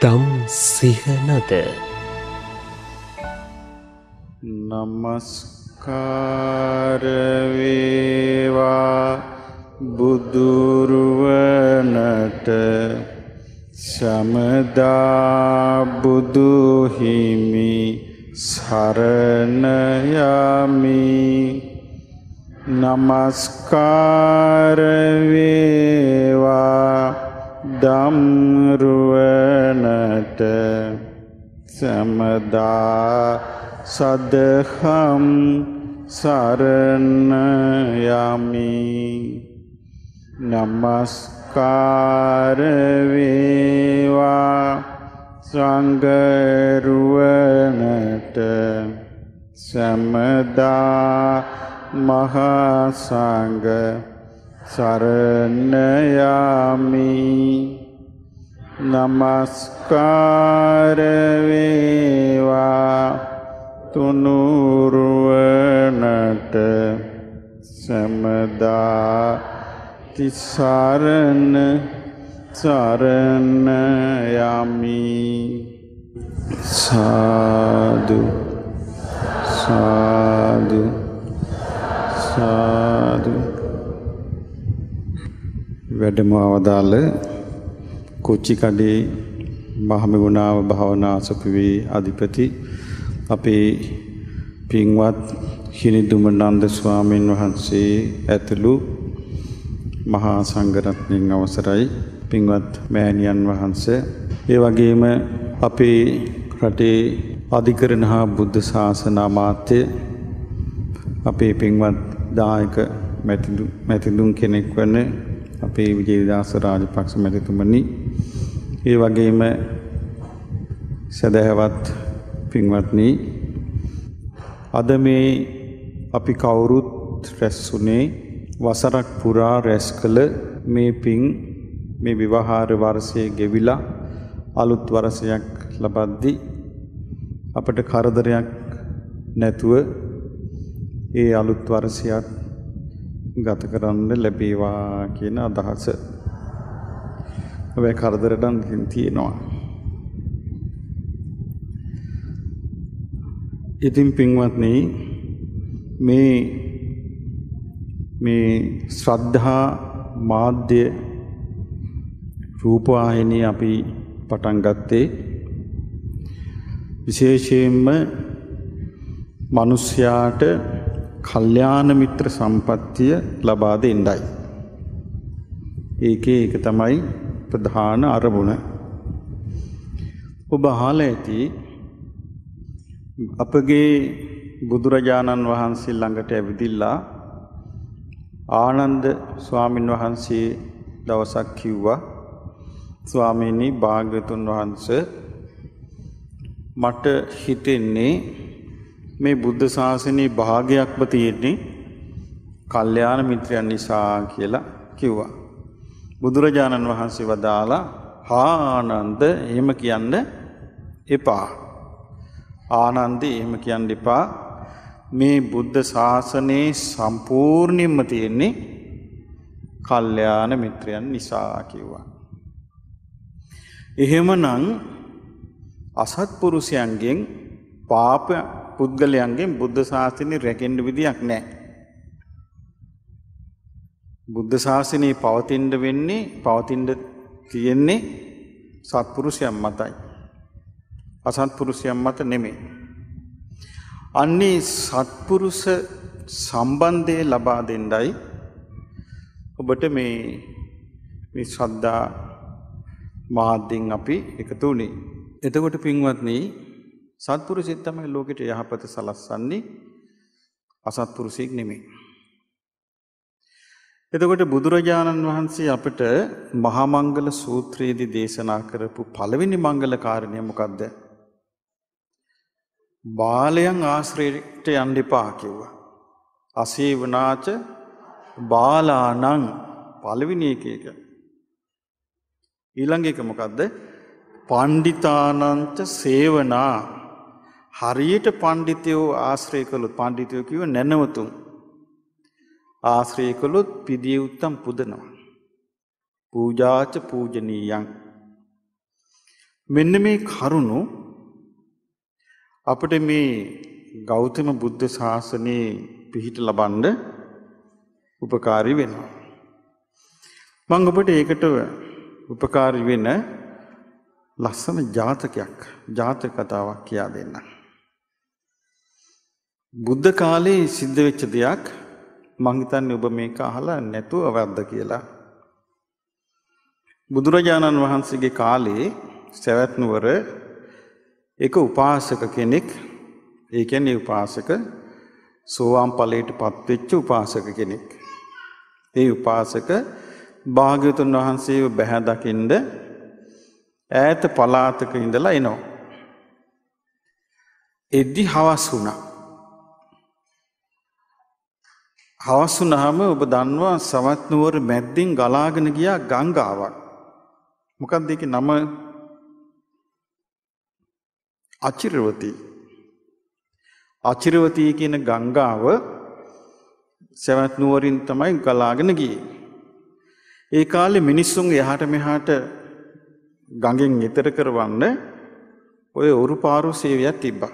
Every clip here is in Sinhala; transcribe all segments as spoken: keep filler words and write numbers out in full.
දම් සිහනද නමස්කාර වේවා බුදුරුවනට සමදා බුදු හිමි සරණ යමි नमस्कार वेवा दम्रुवनट समदा सदहम शरणयामि नमस्कार वेवा संगरुवनट समदा महासंग शरणयामि नमस्कार वेवा तुनुरुवनट समदा तिसरण शरणयामि साधु साधु साधु වැඩම අවදාළ කොච්චි කඩේ මහමෙවුනාව භාවනා සුපුවේ අධිපති අපේ පින්වත් හිනිදුම නන්ද ස්වාමීන් වහන්සේ ඇතුළු මහා සංඝ රත්නයන් අවසරයි පින්වත් මෑණියන් වහන්සේ ඒ වගේම අපේ රටේ අධිකරණ හා බුද්ධ ශාසන අමාත්‍ය අපේ පින්වත් දායක මැතිදු මැතිදුන් කෙනෙක් වන අපේ විජේදාස රාජපක්ෂ මැතිතුමනි ඒ වගේම සදහවත් පින්වත්නි අද මේ අපි කවුරුත් රැස්ුනේ වසරක් පුරා රැස්කල මේ පින් මේ විවාහාර වර්ෂයේ ගෙවිලා අලුත් වර්ෂයක් ලබද්දී අපට කරදරයක් නැතුව ඒ අලුත් වර්ෂයත් ගත කරන්න ලැබේවා කියන අදහස. ඔබේ කරදරයන් තියෙනවා. ඉතින් පින්වත්නි මේ මේ ශ්‍රද්ධා මාධ්‍ය රූපවාහිනිය අපි පටන් ගත්තේ විශේෂයෙන්ම මිනිස්යාට कल्याण मित्र संपत्तिय लबा देंडाई एके एक तमाई प्रधान अरबुण ඔබ අහලා ඇති අපගේ බුදුරජාණන් වහන්සේ ළඟට ඇවිදilla ආනන්ද ස්වාමීන් වහන්සේ දවසක් කිව්වා ස්වාමීනි භාග්‍යතුන් වහන්සේ මට හිතෙන්නේ මේ බුද්ධ ශාසනයේ භාගයක්ම තියෙන්නේ කල්යාණ මිත්‍රයන් නිසා කියලා කිව්වා. බුදුරජාණන් වහන්සේ වදාලා ආනන්ද එහෙම කියන්න එපා. ආනන්ද එහෙම කියන්න එපා. මේ බුද්ධ ශාසනයේ සම්පූර්ණයෙන්ම තියෙන්නේ කල්යාණ මිත්‍රයන් නිසා කිව්වා. එහෙමනම් අසත්පුරුෂයන්ගෙන් පාප පුද්ගලයන්ගෙන් බුද්ධ ශාසනය රැකෙන්න විදියක් නැහැ. බුද්ධ ශාසනය පවතින්න වෙන්නේ පවතින්න තියෙන්නේ සත්පුරුෂයන් මතයි. අසත්පුරුෂයන් මත නෙමෙයි. අන්නේ සත්පුරුෂ සම්බන්ධය ලබා දෙන්නයි ඔබට මේ මේ ශ්‍රද්ධා මාධ්‍යෙන් අපි එකතු වුණේ. එතකොට පින්වත්නි සත්පුරුෂයෙක් තමයි ලෝකෙට යහපත සලස්සන්නේ අසත්පුරුෂයෙක් නෙමෙයි. එතකොට බුදුරජාණන් වහන්සේ අපිට මහා මංගල සූත්‍රයේදී දේශනා කරපු පළවෙනි මංගල කාරණය මොකද්ද? බාලයන් ආශ්‍රයයට යන්න එපා කිව්වා. අසේවනාච බාලාණං පළවෙනි එක එක. ඊළඟ එක මොකද්ද? පණ්ඩිතානංච සේවනා हरियट पांडित्यो आश्रय कलु पांडित्यो की नैनवतु आश्रय कलु पिदि उत्तम पुदन पूजाच पूजनीयं මෙන්න මේ කරුණු අපිට මේ ගෞතම බුද්ධ ශාසනයේ පිහිට ලබන්න උපකාරී වෙනවා. මම ඔබට ඒකට උපකාරී වෙන ලස්සන ජාතකයක් ජාතක කතාවක් කියා දෙන්නම්. බුද්ධ කාලේ සිද්ධ වෙච්ච දෙයක් මං හිතන්නේ ඔබ මේක අහලා නැතුව අවද්ද කියලා. බුදුරජාණන් වහන්සේගේ කාලේ සවැත් නුවර එක උපාසක කෙනෙක්, ඒ කියන්නේ උපාසක සෝවාන් ඵලයටපත් වෙච්ච උපාසක කෙනෙක්. ඒ උපාසක භාග්‍යවතුන් වහන්සේව බැහැ දකින්ද ඈත පලාතක ඉඳලා එනවා. එද්දි හවස් වුණා. හවස් වුණාම ඔබ දන්නවා සවැත් නුවර මැද්දෙන් ගලාගෙන ගියා ගංගාවක්. මොකක්ද ඒකේ නම? අචිරවතී. අචිරවතී කියන ගංගාව සවැත් නුවරින් තමයි ගලාගෙන ගියේ. ඒ කාලේ මිනිස්සුන් එහාට මෙහාට ගඟෙන් ඈතර කරවන්න ඔය උරුපාරු සේවයක් තිබ්බා.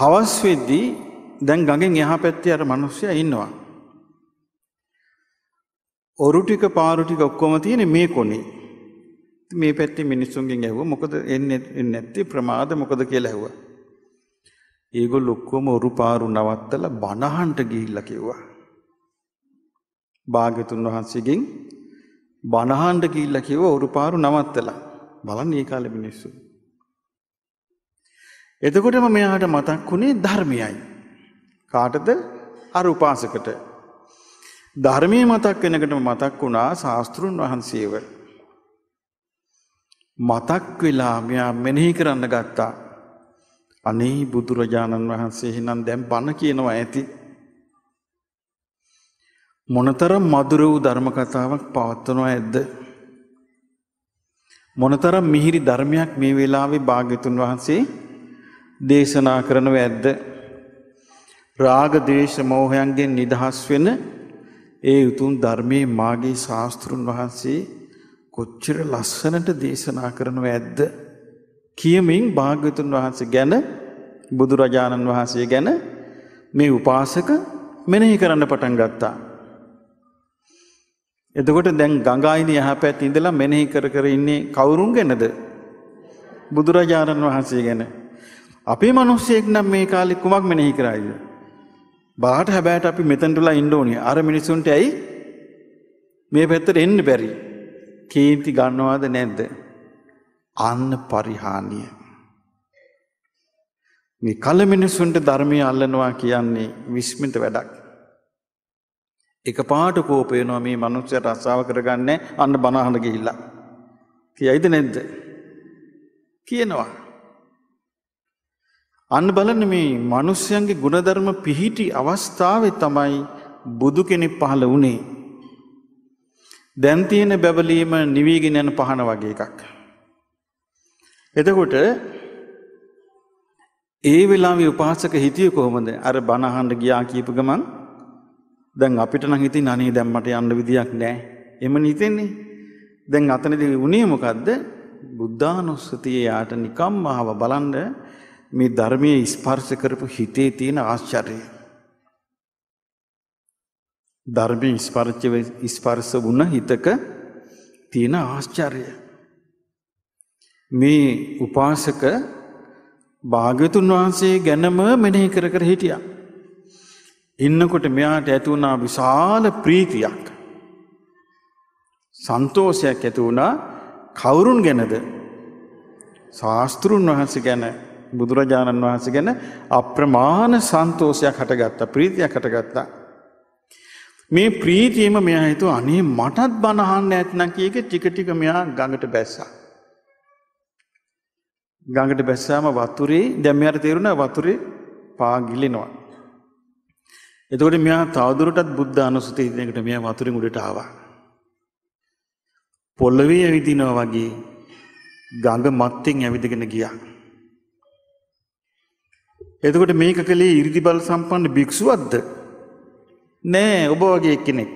හවස් වෙද්දී දැන් ගඟෙන් එහා පැත්තේ අර මිනිස්සයා ඉන්නවා. ඔරු ටික පාරු ටික ඔක්කොම තියෙන මේ කොනේ. මේ පැත්තේ මිනිස්සුන්ගෙන් ඇහුවා මොකද එන්නේ නැත්තේ ප්‍රමාද මොකද කියලා ඇහුවා. ඒගොල්ලෝ ඔක්කොම ඔරු පාරු නවත්තලා බණහන්ට ගිහිල්ලා කිව්වා. භාග්‍යතුන් වහන්සේගෙන් බණහන්ඩ කිල්ල කිව උරුපාරු නවත්තලා බලන් ඒ කාලෙ මිනිස්සු. එතකොටම මෙයාට මතක් වුණේ ධර්මයයි. කාටද? අර උපාසකට. ධර්මයේ මතක් වෙනකටම මතක් වුණා ශාස්ත්‍රුන් වහන්සේව. මතක් වෙලා මෙයා මෙනෙහි කරන්න ගත්තා. අනේ බුදුරජාණන් වහන්සේ එහෙනම් දැන් බණ කියනවා ඇති. මොනතරම් මధుර වූ ධර්ම කතාවක් පවත්වනවා ඇද්ද? මොනතරම් මිහිරි ධර්මයක් මේ වෙලාවේ භාග්‍යතුන් වහන්සේ දේශනා කරනව ඇද්ද? රාග ද්වේෂ මෝහයන්ගෙන් නිදහස් වෙන ඒ උතුම් ධර්මයේ මාගේ ශාස්ත්‍රුන් වහන්සේ කොච්චර ලස්සනට දේශනා කරනව ඇද්ද කියමින් භාග්‍යතුන් වහන්සේ ගැන, බුදුරජාණන් වහන්සේ ගැන මේ උපාසක මෙනෙහි කරන්න පටන් ගත්තා. එතකොට දැන් ගංගායිනේ යහපැත් ඉඳලා මෙනෙහි කර කර ඉන්නේ කවුරුන් ගැනද? බුදුරජාණන් වහන්සේ ගැන. අපේ මිනිස්සෙක් නම් මේ කාලේ කුමක් මෙනෙහි කරයිද? බාහට හැබෑට අපි මෙතනටලා ඉන්න ඕනේ. අර මිනිසුන්ට ඇයි මේ පැත්තට එන්න බැරි? කීර්ති ගන්නවද නැද්ද? අන්න පරිහානිය. මේ කල මිනිසුන්ට ධර්මය අල්ලනවා කියන්නේ විශ්මිත වැඩක්. එකපාරට කෝප වෙනවා මේ මනුස්සයාට අසාව කරගන්නේ අන්න බණ අහන්න ගිහිල්ලා. කියයිද නැද්ද? කියනවා. අන්න බලන්න මේ මිනිස්යන්ගේ ගුණධර්ම පිහිටි අවස්ථාවේ තමයි බුදු කෙනෙක් පහළ වුණේ. දැන් තියෙන බැබලීම නිවිගෙන යන පහන වගේ එකක්. එතකොට ඒ වෙලාවේ උපාසක හිතිය කොහොමද? අර බණ අහන්න ගියා කියපු ගමන් දැන් අපිට නම් ඉතින් අනේ දැන් මට යන්න විදියක් නැහැ. එමණ හිතෙන්නේ. දැන් අතනදී වුණේ මොකද්ද? බුද්ධානුස්සතිය යාට නිකම්ම ආව බලන්න මේ ධර්මයේ ස්පර්ශ කරපු හිතේ තියෙන ආශ්චර්යය. ධර්මයේ ස්පර්ශ ස්පර්ශ වුණ හිතක තියෙන ආශ්චර්යය. මේ උපාසක භාග්‍යතුන් වහන්සේ ගැනම මෙනෙහි කර කර හිටියා. ඉන්නකොට මෙයාට ඇති වුණා විශාල ප්‍රීතියක්, සන්තෝෂයක් ඇති වුණා. කවුරුන් ගැනද? ශාස්ත්‍රුන් වහන්සේ ගැන, බුදුරජාණන් වහන්සේ ගැන අප්‍රමාණ සන්තෝෂයක් හටගත්තා, ප්‍රීතියක් හටගත්තා. මේ ප්‍රීතියම මෙයා හිතුවා අනේ මටත් බණ අහන්න ඇත්නම් කීක ටික ටික මෙයා ගඟට බැස්සා. ගඟට බැස්සාම වතුරේ දැන් මෙයාට තේරුණා වතුරේ පා ගිලිනවා. එතකොට මෙයා තවදුරටත් බුද්ධ අනුස්සතිය දෙනකට මෙයා වතුරින් උඩට ආවා. පොළවේ ඇවිදිනවා වගේ ගඟ මත්තෙන් ඇවිදගෙන ගියා. එතකොට මේක කලේ 이르දි බල සම්පන්න භික්ෂුවක්ද? නෑ, ඔබ වගේ කෙනෙක්.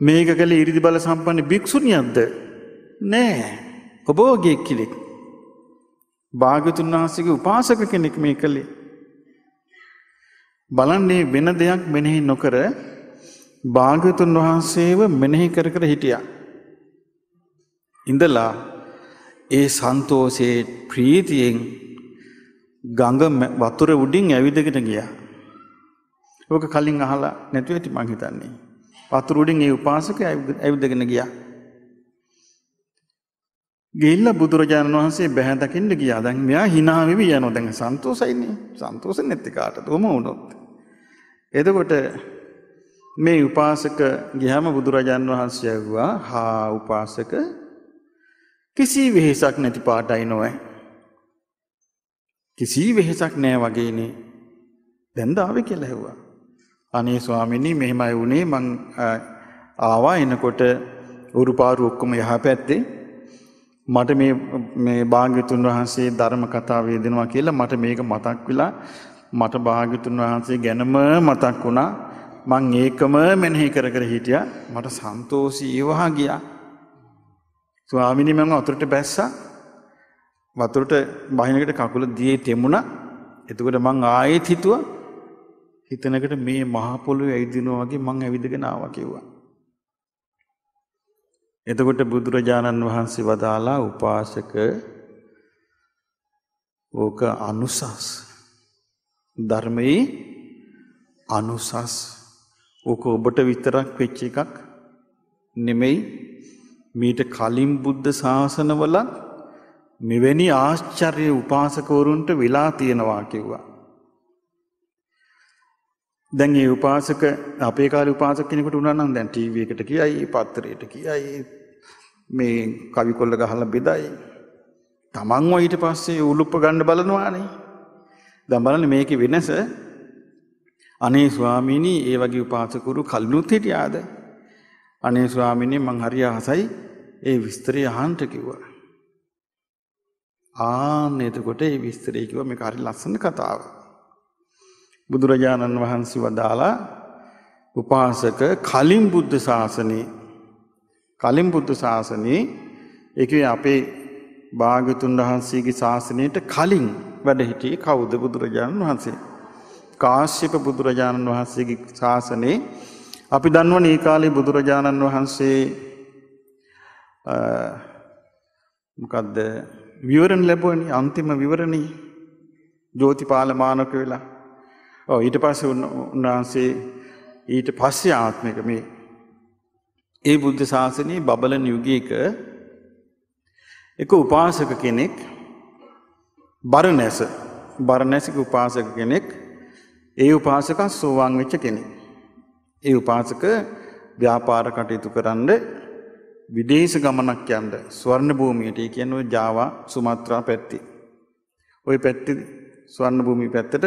මේක කළේ ඊරිදි බල සම්පන්න භික්ෂුණියක්ද? නෑ, ඔබෝගේ කෙනෙක්, භාග්‍යවතුන් වහන්සේගේ උපාසක කෙනෙක් මේ කළේ. බලන්නේ වෙන දෙයක් මෙනෙහි නොකර භාග්‍යවතුන් වහන්සේව මෙනෙහි කර කර හිටියා. ඉඳලා ඒ සන්තෝෂේ ප්‍රීතියෙන් ගඟ වතුර උඩින් ඇවිදගෙන ගියා. ඔක කලින් අහලා නැතුව ඇති මං හිතන්නේ. වතුර උඩින් ඒ උපාසකය ඇවිදගෙන ගියා. ගිහිල්ලා බුදුරජාණන් වහන්සේ බැහැ දකින්න ගියා. දැන් මෙයා hina වෙවි යනවා. දැන් සන්තෝෂයිනේ. සන්තෝෂෙන් නැති කාටද? උම වුණොත්. එතකොට මේ උපාසක ගියාම බුදුරජාණන් වහන්සේ ඇහුවා, "හා උපාසක, කිසි වෙහසක් නැති පාටයි නොවේ. කිසි වෙහසක් නැහැ වගේනේ. දැන්ද ආවේ?" කියලා ඇහුවා. "අනේ ස්වාමීනි, මෙහෙමයි වුණේ. මං ආවා එනකොට උරුපාරු ඔක්කොම යහපැත්තේ මට මේ මේ භාග්‍යවතුන් වහන්සේ ධර්ම කතාව වේදෙනවා කියලා මට මේක මතක් වෙලා මට භාග්‍යවතුන් වහන්සේ ගැනම මතක් වුණා. මං ඒකම මෙනෙහි කර කර හිටියා. මට සන්තෝෂීව වහා ගියා. ස්වාමීනි, මම වතුරට බැස්සා. වතුරට බහිනකට කකුල දියේ තෙමුණා. එතකොට මං ආයෙත් හිතුවා හිතනකට මේ මහ පොළොවේ ඇවිදිනවා වගේ මං ඇවිදගෙන ආවා" කිව්වා. එතකොට බුදුරජාණන් වහන්සේ වදාලා, "උපාසක, ඕක අනුසස්. ධර්මයේ අනුසස්. ඕක ඔබට විතරක් වෙච්ච එකක් නෙමෙයි. මීට කලින් බුද්ධ ශාසනවල මෙවැනි ආශ්චර්ය උපාසකවරුන්ට වෙලා තියෙනවා" කිව්වා. දැන් මේ උපාසක අපේ කාලේ උපාසක කෙනෙකුට වුණා නම් දැන් ටීවී එකට කියයි, පත්තරයට කියයි, මේ කවි කොල්ල ගහලා බෙදයි. Tamanwa ඊට පස්සේ උලුප්ප ගන්න බලනවානේ. දැන් බලන්න මේකේ වෙනස. "අනේ ස්වාමීනි, ඒ වගේ උපාසකවරු කලිනුත් හිටියාද? අනේ ස්වාමීනි, මං හරි ආසයි ඒ විස්තරය අහන්න" කිව්වා. ආන්න එතකොට ඒ විස්තරය කිව්වා. මේක හරි ලස්සන කතාව. බුදුරජාණන් වහන්සේ වදාලා, "උපාසක, කලින් බුද්ධ ශාසනේ කලින් බුද්ධ ශාසනේ ඒ කියේ අපේ භාග්‍යවතුන් වහන්සේගේ ශාසනයට කලින් වැඩ හිටියේ කවුද? බුදුරජාණන් වහන්සේ. කාශ්‍යප බුදුරජාණන් වහන්සේගේ ශාසනේ අපි දන්නවනේ ඒ කාලේ බුදුරජාණන් වහන්සේ මොකද්ද විවරණ ලැබුවනේ, අන්තිම විවරණේ ජෝතිපාල මානක වෙලා. ඔව්, ඊට පස්සේ උන්වහන්සේ ඊට පස්සේ ආත්මික මේ ඒ බුද්ධ ශාසනේ බබලන යුගයක එක උපාසක කෙනෙක්, බරණැස බරණැසික උපාසක කෙනෙක්, ඒ උපාසක සෝවාන් වෙච්ච කෙනෙක්. ඒ උපාසක ව්‍යාපාර කටයුතු කරන්න විදේශ ගමනක් යන්න ස්වර්ණ භූමියට, ඒ කියන්නේ ජාවා සුමාත්‍රා පැත්තේ. ওই පැත්තේ ස්වර්ණ භූමිය පැත්තට,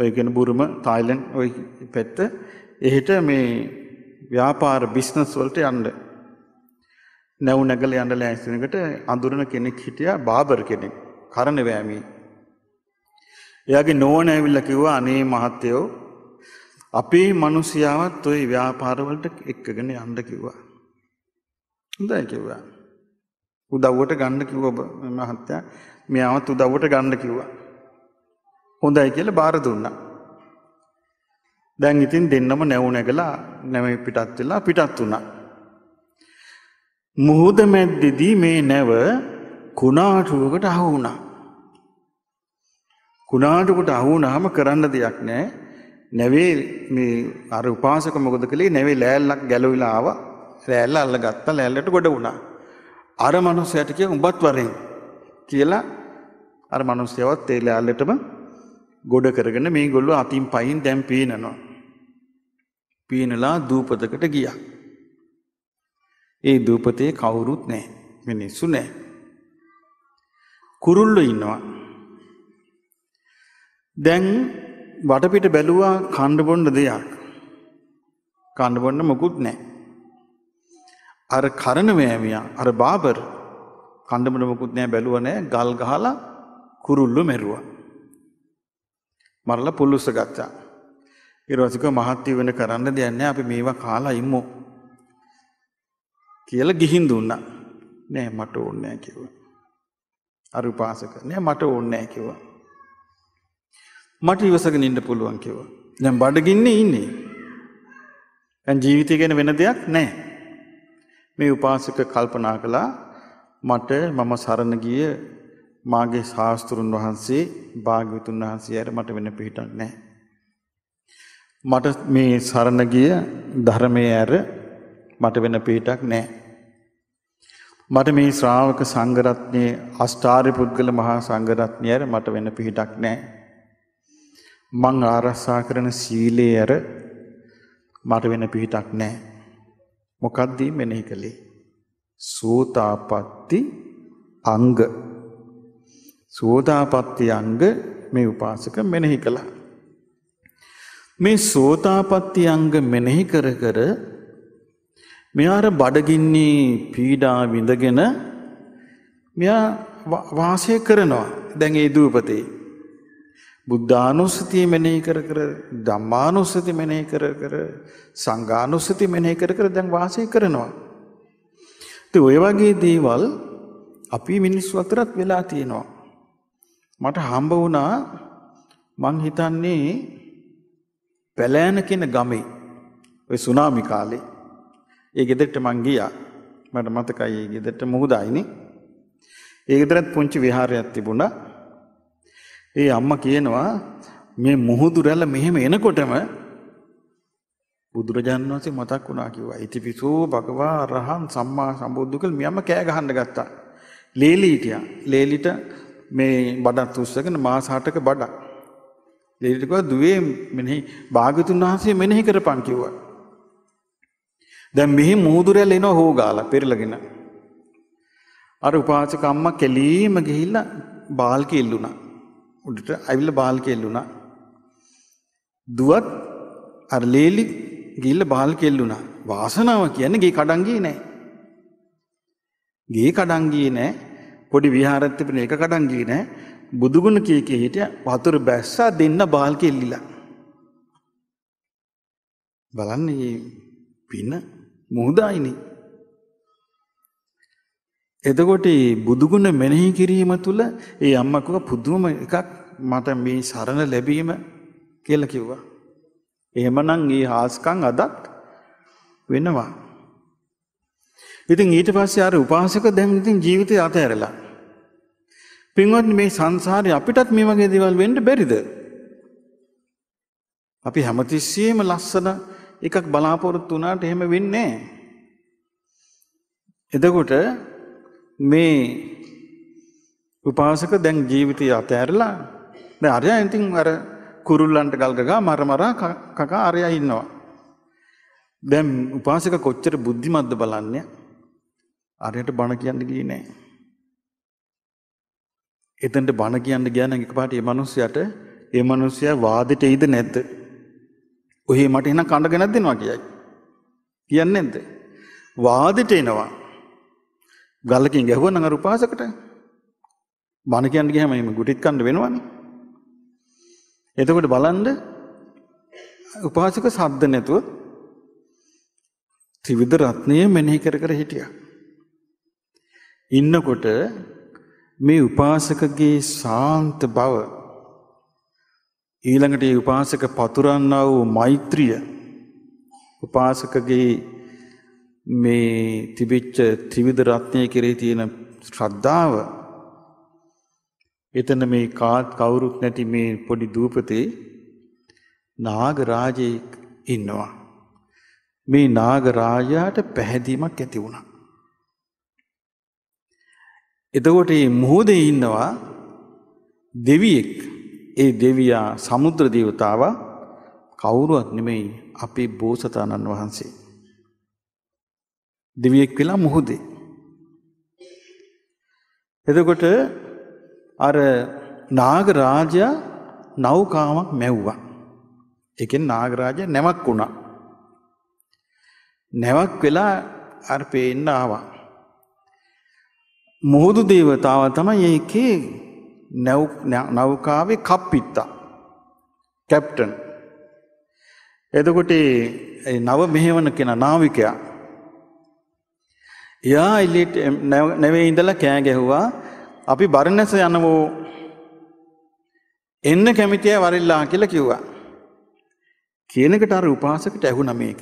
ওই කියන බුරුම, තායිලන්ඩ් ওই පැත්ත, එහෙට මේ ව්‍යාපාර බිස්නස් වලට යන්න නැව් නැගලා යන්න ලෑස්තිනකට අඳුරන කෙනෙක් හිටියා, බාබර් කෙනෙක්, කරන වෑමී. එයාගේ නෝන ඇවිල්ලා කිව්වා, "අනේ මහත්තයෝ, අපේ මිනිසියාවත් ওই ව්‍යාපාර වලට එක්කගෙන යන්න" කිව්වා. "හොඳයි" කිව්වා. "උදව්වට ගන්න" කිව්වා මහත්තයා. "මෙයාවත් උදව්වට ගන්න" කිව්වා. "හොඳයි" කියලා බාර දුන්නා. දැන් ඉතින් දෙන්නම නැවු නැගලා නැමෙ පිටත් වෙලා පිටත් වුණා. මුහුද මැද්දේදී මේ නැව කුණාටුවකට අහු වුණා. කුණාටුකට අහු වුණාම කරන්න දෙයක් නැහැ. නැවේ මේ අර උපාසක මොකද කළේ? නැවේ ලෑල්ලක් ගැලවිලා ආවා. ලෑල්ල අල්ලගත්තා, ලෑල්ලට ගොඩ වුණා. අර මිනිහයාට කිය උඹත් වරෙන් කියලා අර මිනිහයවත් ඒ ලෑල්ලටම ගොඩ කරගෙන මේගොල්ලෝ අතින් පයින් දැන් පීනනවා. පීනලා දූපතකට ගියා. ඒ දූපතේ කවුරුත් නැහැ. මිනිස්සු නැහැ. කුරුල්ලෝ ඉන්නවා. දැන් වටපිට බැලුවා, කන්න බොන්න දෙයක්, කන්න බොන්න මොකුත් නැහැ. අර කරන මෑමියා, අර බාබර්, කන්න බොන්න මොකුත් නැහැ, බැලුවා නැහැ. ගල් ගහලා කුරුල්ලෝ මැරුවා. මරලා පුල්ලුස්ස ගත්තා. ඊරවසික මහත්ය වෙන කරන්න දෙයක් නැහැ. අපි මේවා කාලා ඉමු. කියලා ගිහින් දුන්නා. නෑ මට ඕනේ නෑ කිව්වා. අර උපාසක නෑ මට ඕනේ නෑ කිව්වා. මට ඉවසගෙන ඉන්න පුළුවන් කිව්වා. දැන් බඩගින්නේ ඉන්නේ. දැන් ජීවිතය ගැන වෙන දෙයක් නෑ. මේ උපාසක කල්පනා කළා මට මම සරණ ගිය මාගේ ශාස්ත්‍රුන් වහන්සේ භාග්‍යවතුන් වහන්සේ අර මට වෙන පිටක් නෑ. මට මේ සරණ ගිය ධර්මයේ අර මට වෙන පිටක් නෑ. මට මේ ශ්‍රාවක සංඝ රත්නයේ අෂ්ටාර්ය පුද්ගල මහා සංඝ රත්නයේ අර මට වෙන පිටක් නෑ. මං ආරක්ෂා කරන සීලයේ අර මට වෙන පිටක් නෑ. මොකද්ද මෙනෙහි කළේ? සෝතාපට්ටි අංග. සෝතාපට්ටි අංග මේ උපාසක මෙනෙහි කළා. මේ සෝතාපට්ටි අංග මෙනෙහි කර කර මෙයාර බඩගින්නේ පීඩා විඳගෙන මෙයා වාසය කරනවා. දැන් ඒ දූපතේ බුද්ධානුස්සතිය මෙනෙහි කර කර ධම්මානුස්සති මෙනෙහි කර කර සංඝානුස්සති මෙනෙහි කර කර දැන් වාසය කරනවා. ඉතින් ඔය වගේ දේවල් අපි මිනිස්සු අතරත් වෙලා තියෙනවා. මට හම්බ වුණා මං හිතන්නේ පැලෑන කියන ගමේ ඔය සුනාමි කාලේ ඒ ගෙදරට මං ගියා. මට මතකයි ඒ ගෙදරට මුහුදායිනේ. ඒ ගෙදරත් පුංචි විහාරයක් තිබුණා. ඒ අම්මා කියනවා මේ මුහුදු රැළ මෙහෙම එනකොටම බුදුරජාණන් වහන්සේ මතක් වුණා කිව්වා. ඉතිපිසෝ භගවා අරහං සම්මා සම්බුද්ධ කියලා මියම්ම කෑ ගහන්න ගත්තා. ලේලි හිටියා. ලේලිට මේ බඩත් උස්සගෙන මාස හතක බඩක්. ලේලිට කිව්වා දුවේ මෙනෙහි භාග්‍යවතුන් වහන්සේ මෙනෙහි කරපන් කිව්වා. දැන් මෙහි මුහුදු රැළ එනවා හොගාලා පෙරලගෙන. අර උපාසක අම්මා කෙලීම ගිහිල්ලා බාල්කේ ඉල්ලුණා. උඩට ඇවිල්ලා බාල්කේ ඉල්ලුණා. දුවත් අර ලේලි ගිහිල්ලා බාල්කේ ඉල්ලුණා. වාසනාව කියන්නේ ගේ කඩන් ගියේ නෑ. ගේ කඩන් ගියේ නෑ. පොඩි විහාරයක් තිබුණේ ඒක කඩන් ගියේ නෑ. බුදුගුණ කී කී හිටිය වතුර බැස්සා දෙන්න බාල් කෙල්ලිලා. බලන්න මේ පින මොහොදායිනේ. එතකොට බුදුගුණ මෙනෙහි කිරීම තුළ ඒ අම්මා කව පුදුම එකක් මට මේ සරණ ලැබීම කියලා කිව්වා. එහෙමනම් මේ හාස්කම් අදත් වෙනවා. ඉතින් ඊට පස්සේ ආර උපාසක දැන් ඉතින් ජීවිතය අතහැරලා. පින්වත් මේ සංසාරේ අපිටත් මේ වගේ දේවල් වෙන්න බැරිද? අපි හැමතිස්සෙම ලස්සන එකක් බලාපොරොත්තු වුණාට එහෙම වෙන්නේ නැහැ. එතකොට මේ උපාසක දැන් ජීවිතය අතහැරලා දැන් අරයා ඉතින් අර කුරුල්ලන්ට ගල් ගගා මර මර කකා අරයා ඉන්නවා. දැන් උපාසක කොච්චර බුද්ධිමත්ද බලන්නේ. අරයට බණ කියන්න ගියේ නැහැ. එතනට බණ කියන්න ගියා නම් එකපාරට මේ මිනිස්සයාට මේ මිනිස්සයා වාදෙට එයිද නැද්ද? ඔහේ මට එහෙනම් කණ්ඩ ගණක් දෙනවා කියයි. කියන්නේ නැද්ද? වාදෙට එනවා. ගල්ලකින් ගැහුවනම් අර උපාසකට බණ කියන්න ගියාම එහෙම ගුටිත් කණ්ඩ වෙනවනේ. එතකොට බලන්න උපාසක ශබ්ද නැතුව ත්‍රිවිධ රත්නය මෙනෙහි කර කර හිටියා. ඉන්නකොට මේ උපාසකගේ ශාන්ත බව ඊළඟට මේ උපාසක පතුරන්නා වූ මෛත්‍රිය උපාසකගේ මේ තිබිච්ච ත්‍රිවිධ රත්නයේ කෙරේ තියෙන ශ්‍රද්ධාව එතන මේ කාත් කවුරුත් නැති මේ පොඩි දූපතේ නාගරාජයෙක් ඉන්නවා. මේ නාගරාජයාට පැහැදීමක් ඇති වුණා. එතකොට මේ මොහොතේ ඉන්නවා දෙවියෙක්. ඒ දෙවියා සමුද්‍ර දේවතාවා කවුරුවත් නෙමෙයි අපේ බෝසතාණන් වහන්සේ. දෙවියෙක් වෙලා මොහොතේ. එතකොට අර නාගරාජයා නෞකාවක් මැව්වා. ඒකෙන් නාගරාජයා නැවක් වුණා. නැවක් වෙලා අර පේන්න ආවා. මොහොදු දේවතාව තමයි ඒකේ නෞකාවේ කප්පිත්තා කැප්ටන්. එතකොට ඒ නව මෙහෙවන කෙනා නාවිකයා. එයා එලියට නැවේ ඉඳලා කෑ ගැහුවා. අපි බර්ණස යනවෝ එන්න කැමතියි වරිල්ලා කියලා කිව්වා. කියනකට අර උපාසකට ඇහුණා මේක.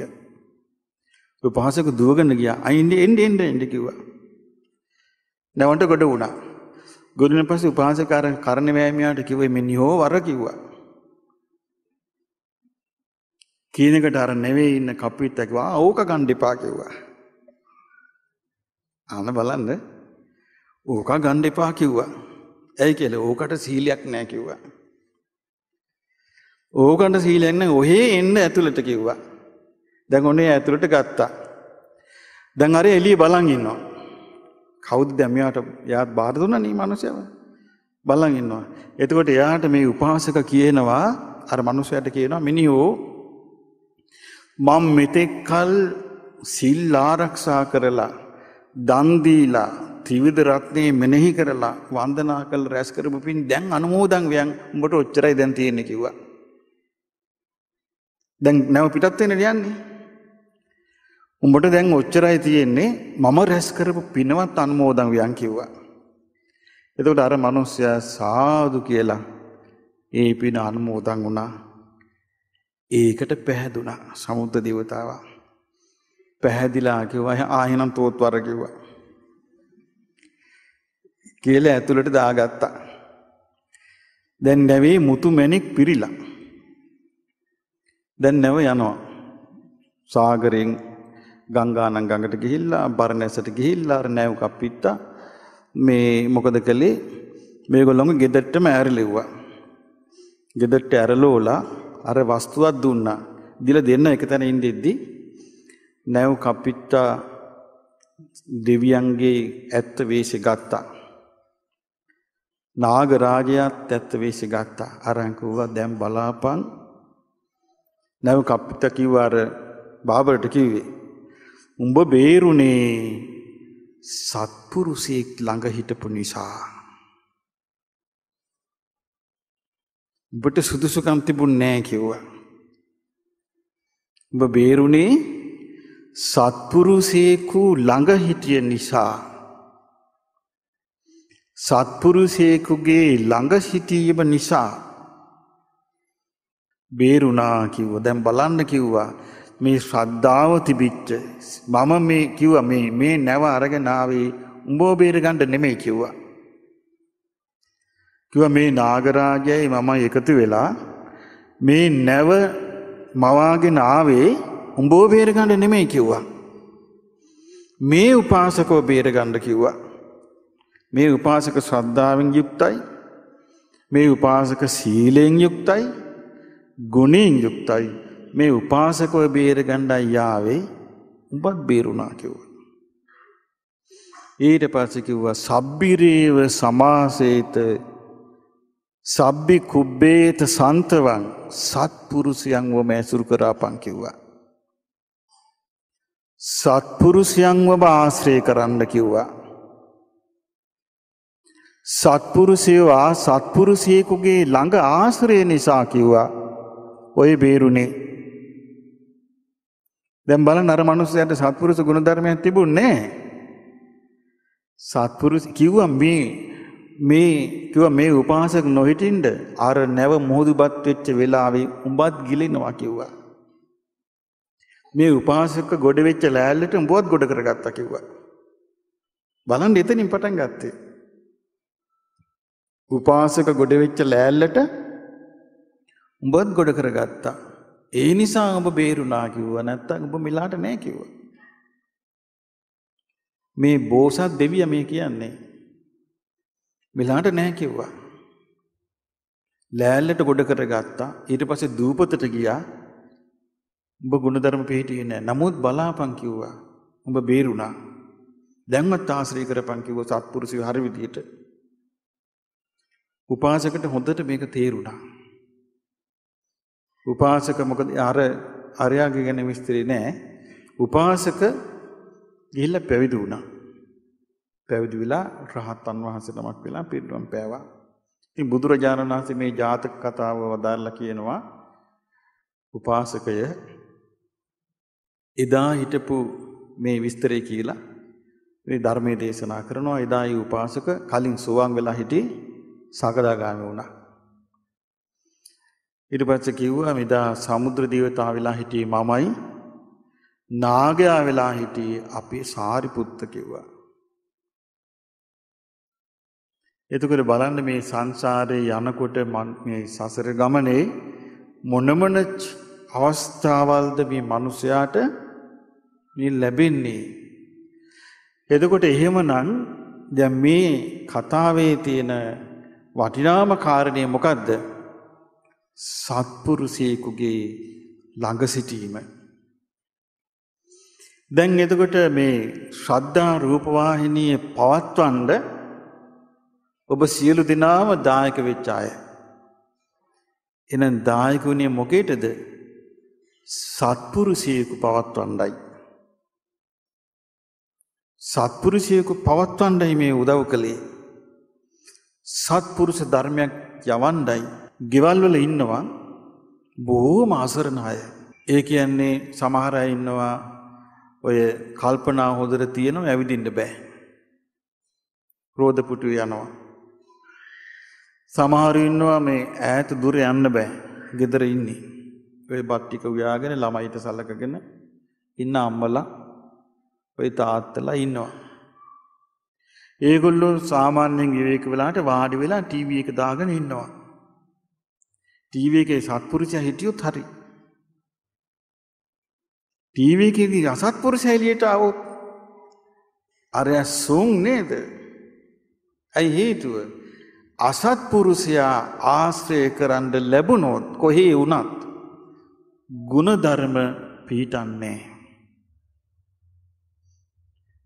උපාසක දුවගෙන ගියා. අයින් එන්න එන්න එන්න කිව්වා. නැවන්ට කොට වුණා. ගොඩන පස්සේ උපාසකාර කරණවැයමියාට කිව්වේ මෙන්නෝ වර කිව්වා. කියනකට අර නැවේ ඉන්න කප්පිට කිව්වා ඕක ගන්න එපා කිව්වා. අනේ බලන්න ඕක ගන්න එපා කිව්වා. ඇයි කියලා ඕකට සීලයක් නැහැ කිව්වා. ඕකට සීලයක් නැහැ ඔහෙ එන්න ඇතුළට කිව්වා. දැන් ඔනේ ඇතුළට ගත්තා. දැන් අර එළිය බලන් ඉන්නවා. කවුද දැන් මෙයාට යාත් බාර දුන්නා නේ මිනිස්සයා. බලන් ඉන්නවා. එතකොට එයාට මේ උපාසක කියනවා අර මිනිස්සයාට කියනවා මිනිහෝ මම මෙතෙක් කල සීල් ආරක්ෂා කරලා දන් දීලා ත්‍රිවිධ රත්නේ මෙනෙහි කරලා වන්දනා කළ රැස් කරපු පින් දැන් අනුමෝදන් වයන් උඹට ඔච්චරයි දැන් තියෙන්නේ කිව්වා. දැන් නැව පිටත් වෙන්න යන්නේ. උඹට දැන් ඔච්චරයි තියෙන්නේ මම රැස් කරපු පිනවත් අනුමෝදන් වයන් කිව්වා. එතකොට අර මිනිස්සයා සාදු කියලා ඒ පින අනුමෝදන් වුණා. ඒකට පැහැදුනා සමුද්‍ර දේවතාවා. පැහැදිලා කිව්වා ආයෙනම් තෝත් වර කිව්වා. කියලා ඇතුළට දාගත්තා. දැන් නැවේ මුතු මැණික් පිරිලා. දැන් නැව යනවා. සාගරයෙන් ගංගා නම් ගඟට ගිහිල්ලා බරණැසට ගිහිල්ලා අර නැව කප්පිට මේ මොකද කළේ? මේගොල්ලෝගේ ගෙදරටම ඇරලෙව්වා. ගෙදරට ඇරලෝලා අර වස්තුවක් දුන්නා. දීලා දෙන්න එක තැන ඉඳෙද්දි නැව කප්පිට දෙවියන්ගේ ඇත්ත වේශය ගත්තා. නාගරාජයාත් ඇත්ත වේශය ගත්තා. අරන් කිව්වා දැන් බලාපන්. නැව කප්පිට කිව්වා අර බාබරට කිව්වේ උඹ බේරුනේ සත්පුරුෂයෙක් ළඟ හිටපු නිසා. උඹට සුදුසුකම් තිබුණ නෑ කිව්වා. උඹ බේරුනේ සත්පුරුෂයෙකු ළඟ හිටිය නිසා. සත්පුරුෂයෙකුගේ ළඟ සිටීම නිසා බේරුණා කිව්වා. දැන් බලන්න කිව්වා මේ ශ්‍රද්ධාව තිබිච්ච මම මේ කිව්වා මේ මේ නැව අරගෙන ආවේ උඹව බේරගන්න නෙමෙයි කිව්වා. කිව්වා මේ නාගරාජයයි මම එකතු වෙලා මේ නැව මවාගෙන ආවේ උඹව බේරගන්න නෙමෙයි කිව්වා. මේ උපාසකව බේරගන්න කිව්වා. මේ උපාසක ශ්‍රද්ධාවෙන් යුක්තයි. මේ උපාසක සීලයෙන් යුක්තයි. ගුණයෙන් යුක්තයි. මේ උපාසකව බේරගන්නයි ආවේ. උඹත් බේරුණා කිව්වා. ඊට පස්සේ කිව්වා සබ්බිරේව සමාසේත සබ්බි කුබ්බේත සන්තවං සත්පුරුෂයන්ව මෑසුරු කරාපන් කිව්වා. සත්පුරුෂයන්ව ආශ්‍රය කරන්න කිව්වා. සත්පුරුෂයවා සත්පුරුෂයෙකුගේ ළඟ ආශ්‍රය නිසා කිව්වා ඔය බේරුනේ. දැන් බලන්න අර මිනිස්සයාට සත්පුරුෂ ගුණධර්මයක් තිබුණේ නැහැ. සත්පුරුෂ කිව්වා මේ මේ කිව්වා මේ උපාසක නොහිටින්ද අර නැව මොහොදුපත් වෙච්ච වෙලාවේ උඹත් ගිලිනවා කිව්වා. මේ උපාසක ගොඩ වෙච්ච ලෑල්ලට උඹවත් ගොඩ කරගත්තා කිව්වා. බලන්න එතනින් පටන් ගත්තේ උපාසක ගොඩ වෙච්ච ලෑල්ලට උඹත් ගොඩ කරගත්තා. ඒ නිසා උඹ බේරුණා කිව්වා. නැත්තම් උඹ මිලාට නෑ කිව්වා. මේ බෝසත් දෙවියා මේ කියන්නේ මිලාට නෑ කිව්වා. ලෑල්ලට ගොඩ කරගත්තා. ඊට පස්සේ දූපතට ගියා. උඹ ගුණධර්ම පිළිපදියේ නෑ. නමුත් බලාපන් කිව්වා. උඹ බේරුණා. දැන්වත් ආශ්‍රය කරපන් කිව්වා සත්පුරුෂය හරි විදියට. උපාසකට හොඳට මේක තේරුණා. උපාසක මොකද අර අරයාගේ ගැන විස්තරේ නෑ. උපාසක ගිහිල්ලා පැවිදි වුණා. පැවිදි වෙලා රහතන් වහන්සේ නමක් වෙලා පිරිනිවන් පෑවා. ඉතින් බුදුරජාණන් වහන්සේ මේ ජාතක කතාව වදාළලා කියනවා උපාසකය එදා හිටපු මේ විස්තරේ කියලා ධර්මයේ දේශනා කරනවා. එදා ඒ උපාසක කලින් සෝවාන් වෙලා හිටි සකදාගාමී වුණා. ඊට පස්සේ කිව්වා මෙදා සමුද්‍ර දේවතා වෙලා හිටි මමයි නාගයා වෙලා හිටි අපේ සාරිපුත්ත කිව්වා. එතකොට බලන්න මේ සංසාරේ යනකොට මේ සසර ගමනේ මොන මොන අවස්ථාවල්ද මේ මිනිසයාට මේ ලැබෙන්නේ. එතකොට එහෙමනම් දැන් මේ කතාවේ තියෙන වටිනාම කාරණේ මොකද්ද? සත්පුරුෂයෙකුගේ ළඟ සිටීම. දැන් එතකොට මේ ශ්‍රද්ධා රූපවාහිනිය පවත්වන්න ඔබ සියලු දෙනාම දායක වෙච්ච අය. එහෙනම් දායක වුණේ මොකේද? සත්පුරුෂයෙකු පවත්වන්නයි. සත්පුරුෂයෙකු පවත්වන්නයි මේ උදව් කළේ. සත්පුරුෂ ධර්මයක් යවන්නයි. ගෙවල් වල ඉන්නවා බොහෝම අසරණ අය. ඒ කියන්නේ සමහර අය ඉන්නවා ඔය කල්පනා හොදට තියෙනවා ඇවිදින්න බෑ. රෝද පුටුවේ යනවා. සමහරු ඉන්නවා මේ ඈත දුර යන්න බෑ. ගෙදර ඉන්නේ. ඔය බත් ටික උයාගෙන ළමයිට සලකගෙන ඉන්න අම්මලා ඔය තාත්තලා ඉන්නවා. ඒගොල්ලෝ සාමාන්‍යයෙන් විවේක වෙලාට වාඩි වෙලා ටීවී එක දාගෙන ඉන්නවා. ටීවී එකේ සත්පුරුෂයා හිටියොත් හරි. ටීවී එකේදී අසත්පුරුෂයා එළියට આવොත් අරයා සෝන් නේද? ඇයි හේතුව? අසත්පුරුෂයා ආශ්‍රය කරන්න ලැබුණොත් කොහේ වුණත් ගුණධර්ම පිහිටන්නේ.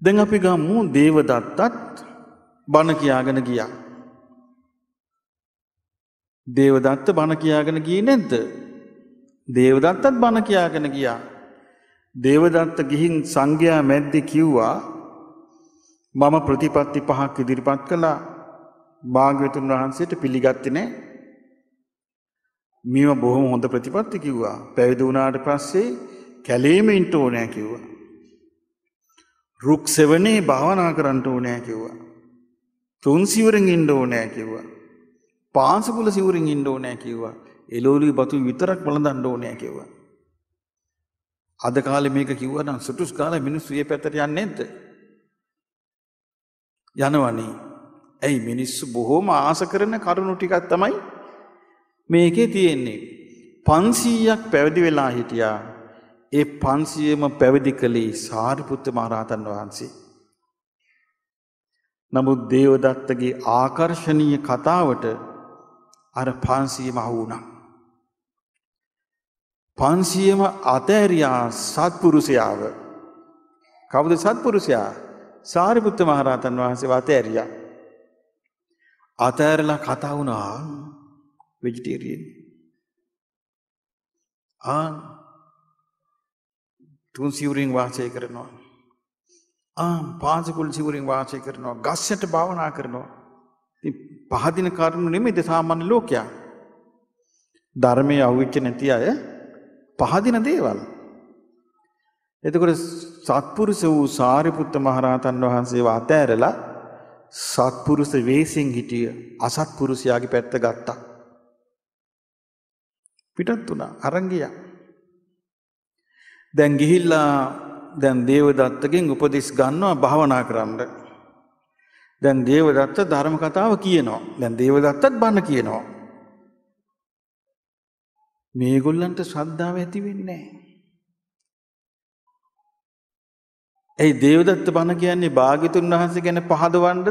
දැන් අපි ගමු දේවදත්තත් බණ කියාගෙන ගියා. දේවදත්ත බණ කියාගෙන ගියේ නැද්ද? දේවදත්තත් බණ කියාගෙන ගියා. දේවදත්ත ගිහින් සංඝයා මැද්දේ කිව්වා මම ප්‍රතිපත්ති පහක් ඉදිරිපත් කළා. භාග්‍යවතුන් වහන්සේට පිළිගත්තේ නැහැ. මේව බොහොම හොඳ ප්‍රතිපත්ති කිව්වා. පැවිදි වුණාට පස්සේ කැලේම ඉන්න ඕනේ කිව්වා. රුක් සෙවණේ භාවනා කරන්න ඕනේ කිව්වා. තුන් සිවුරෙන් ඉන්න ඕනේ කිව්වා. පාංශුකුල සිවුරෙන් ඉන්න ඕනේ කිව්වා. එළවලු බතු විතරක් වළඳන්න ඕනේ කිව්වා. අද කාලේ මේක කිව්වා නම් සුටුස් කාලේ මිනිස්සු ඊ පැත්තට යන්නේ නැද්ද? යනවනේ. ඇයි? මිනිස්සු බොහොම ආස කරන කරුණු ටිකක් තමයි මේකේ තියෙන්නේ. පන්සියයක් පැවිදි වෙලා හිටියා. ඒ පන්සියම පැවිදි කළේ සාරිපුත්ත මහරහතන් වහන්සේ. නමුත් දේවදත්තගේ ආකර්ශනීය කතාවට අර පන්සියම අහු වුණා. පන්සියම අතහැරියා සත්පුරුෂයාව. කවුද සත්පුරුෂයා? සාරිපුත්ත මහරහතන් වහන්සේ අතහැරියා. අතහැරලා කතා වුණා වෙජිටේරියන්. ආ තුන් සිවුරින් වාසය කරනවා. ආ පාසකුල් සිවුරින් වාසය කරනවා. ගස්සට භාවනා කරනවා. ඉතින් පහදින කරුණු නෙමෙයි සාමාන්‍ය ලෝකයා. ධර්මයේ අහුවෙච්ච නැති අය පහදින දේවල්. එතකොට සත්පුරුෂ වූ සාරිපුත්ත මහරහතන් වහන්සේව අතෑරලා සත්පුරුෂ වේසින් හිටිය අසත්පුරුෂයාගේ පැත්ත ගත්තා. පිටත් වුණා. අරන් ගියා. දැන් ගිහිල්ලා දැන් දේවදත්තගෙන් උපදෙස් ගන්නවා භාවනා කරන්න. දැන් දේවදත්ත ධර්ම කතාව කියනවා. දැන් දේවදත්තත් බණ කියනවා. මේගොල්ලන්ට ශ්‍රද්ධාව ඇති වෙන්නේ නැහැ. ඒ දේවදත්ත බණ කියන්නේ භාග්‍යතුන් වහන්සේ ගැන පහදවන්නද?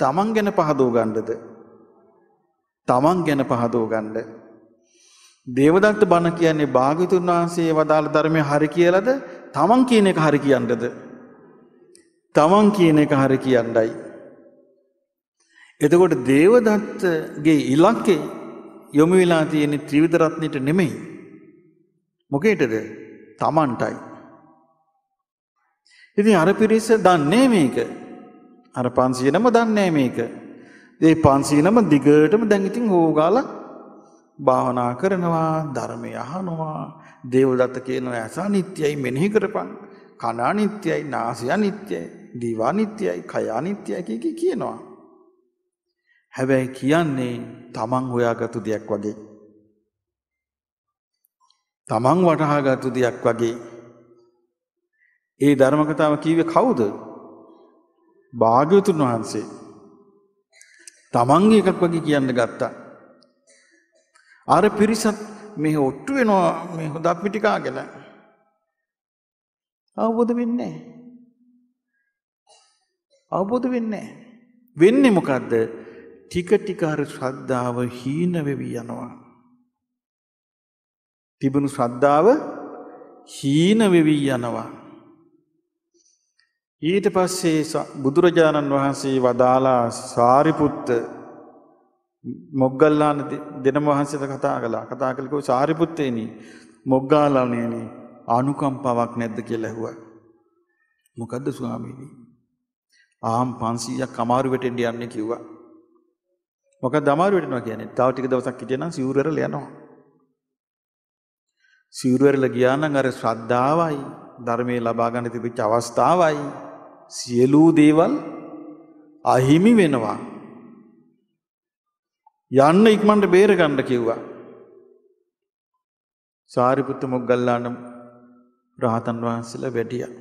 තමන් ගැන පහදව ගන්නද? තමන් ගැන පහදව ගන්නද? දේවදත්ත බණ කියන්නේ භාග්‍යතුන් වහන්සේ වදාළ ධර්මය හරි කියලාද? තමන් කියන එක හරි කියන්නද? තමන් කියන එක හරි කියන්නයි. එතකොට දේවදත්තගේ ඉලක්කය යොමු වෙලා තියෙන ත්‍රිවිධ රත්නෙට නෙමෙයි. මොකේටද? තමන්ටයි. ඉතින් අර පිරිස දන්නේ මේක. අර පන්සියනම දන්නේ මේක. ඒ පන්සියනම දිගටම දැන් ඉතින් ඕගාලා භාවනා කරනවා, ධර්මය අහනවා, දේවදත්ත කියනවා ඇස අනිත්‍යයි මෙනෙහි කරපන්, කන අනිත්‍යයි, නාසය අනිත්‍යයි, දීවා නිත්‍යයි, කය අනිත්‍යයි කිය කියනවා. හැබැයි කියන්නේ තමන් හොයාගත්තු දෙයක් වගේ. තමන් වටහාගත්තු දෙයක් වගේ. ඒ ධර්ම කතාව කිව්වේ කවුද? භාග්‍යවතුන් වහන්සේ. තමන්ගේ එකක් වගේ කියන්න ගත්තා. අර පිරිසත් මේ ඔට්ටු වෙනවා මේ හොඳ අපිටි කාගෙන. අවබෝධ වෙන්නේ නැහැ. අවබෝධ වෙන්නේ නැහැ. වෙන්නේ මොකද්ද? ටික ටික අර ශ්‍රද්ධාව හීන වෙවි යනවා. තිබුණු ශ්‍රද්ධාව හීන වෙවි යනවා. ඊට පස්සේ බුදුරජාණන් වහන්සේ වදාලා සාරිපුත්ත මොග්ගල්ලාන දෙනම වහන්සේට කතා කළා. කතා කළේ කොයි සාරිපුත්තේනි මොග්ගල්ලානේනි අනුකම්පාවක් නැද්ද කියලා ඇහුවා. මොකද්ද ස්වාමීනි? ආම් පන්සීයක් අමාරු වෙටෙන්න යන්නේ කිව්වා. මොකද අමාරු වෙටෙනවා කියන්නේ තව ටික දවසක් හිටියනම් සිවුරු වෙරළ යනවා. සිවුරු වෙරළ ගියා නම් අර ශ්‍රද්ධාවයි ධර්මයේ ලබා ගන්න තිබිච්ච අවස්ථාවයි සියලු දේවල් අහිමි වෙනවා. යන්න ඉක්මනට බේර ගන්න කිව්වා. සාරිපුත්ත මොග්ගල්ලාන රහතන් වහන්සේලා වැටියා.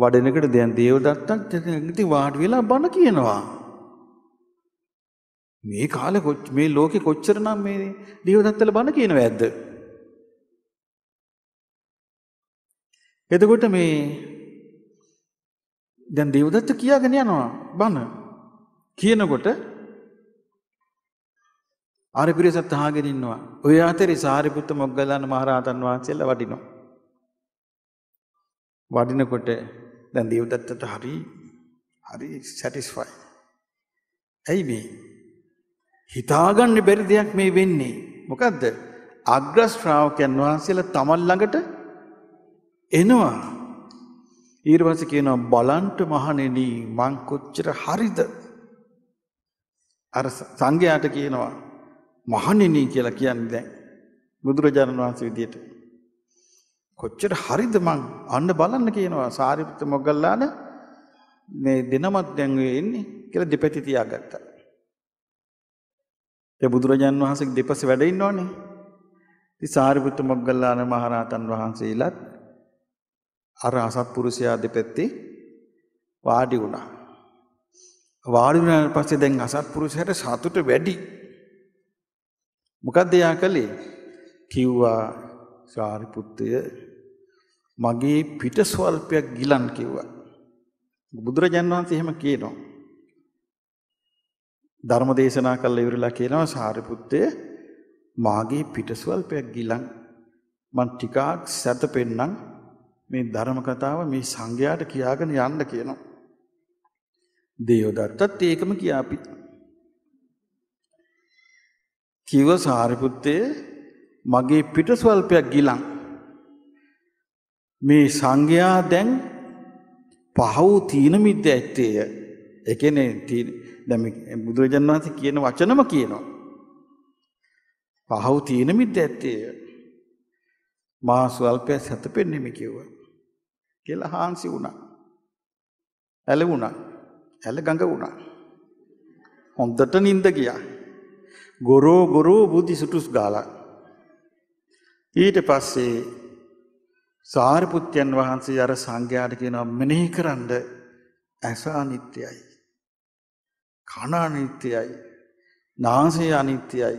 වඩිනකට දැන් දේවදත්තත් ඉතින් වාඩි වෙලා බණ කියනවා. මේ කාලේ මේ ලෝකේ කොච්චර නම් මේ දේවදත්තලා බණ කියනවා ඇද්ද? එතකොට මේ දැන් දේවදත්ත කියාගෙන යනවා බණ කියනකොට ආර පිරිසත් අහගෙන ඉන්නවා. ඔය අතරේ සාරිපුත්ත මොග්ගල්ලාන මහරහතන් වහන්සේලා වඩිනවා. වඩිනකොට දැන් දේවදත්තට හරි හරි සැටිස්ෆයි. ඇයි මේ හිතාගන්න බැරි දෙයක් මේ වෙන්නේ? මොකද්ද? අග්‍ර ශ්‍රාවකයන් වහන්සේලා තමන් ළඟට එනවා. ඊට පස්සේ කියනවා බලන්ට මහණෙනි මං කොච්චර හරිද? අර සංඝයාට කියනවා මහණෙනි කියලා කියන්නේ දැන් බුදුරජාණන් වහන්සේ විදියට කොච්චර හරිද මං අන්න බලන්න කියනවා. සාරිපුත්ත මොග්ගල්ලාන මේ දිනමත් දැන් වෙ ඉන්නේ කියලා දෙපැති තියාගත්තා. ඒ බුදුරජාණන් වහන්සේ දෙපස වැඩ ඉන්නෝනේ. ඉතින් සාරිපුත්ත මොග්ගල්ලාන මහරහතන් වහන්සේලාත් අර අසත්පුරුෂයා දෙපැත්තේ වාඩි වුණා. වාඩි වුණාන් පස්සේ දැන් අසත්පුරුෂයාට සතුට වැඩි. මොකක්ද එයා කළේ? කිව්වා සාරිපුත්තය මගේ පිට ස්වල්පයක් ගිලන් කිව්වා. බුදුරජාණන් වහන්සේ එහෙම කියනවා. ධර්ම දේශනා කළා ඉවරලා කියනවා සාරිපුත්තය මාගේ පිට ස්වල්පයක් ගිලන් මං ටිකක් සැතපෙන්නම් මේ ධර්ම කතාව මේ සංඝයාට කියාගෙන යන්න කියනවා. දේවදත්තත් ඒකම කියාපි. කිව සාරිපුත්තේ මගේ පිට ස්වල්පයක් ගිලන් මේ සංඝයා දැන් පහ වූ තීන මිද්ද ඇත්තේය. ඒ කියන්නේ දැන් මේ බුදුරජාණන් වහන්සේ කියන වචනම කියනවා. පහ වූ තීන මිද්ද ඇත්තේය. මා ස්වල්පයක් සැතපෙන්නේ මේ කිව්වා කියලා හාන්සි වුණා. ඇල වුණා. ඇල ගඟ වුණා. හොඳට නිින්ද ගියා. ගොරෝ ගොරෝ බුද්ධි සුටුස් ගාලා. ඊට පස්සේ සාරිපුත්යන් වහන්සේ අර සංඝයාට කියනවා මෙනෙහි කරන්න ඇස අනිත්‍යයි. කන අනිත්‍යයි. නාසය අනිත්‍යයි.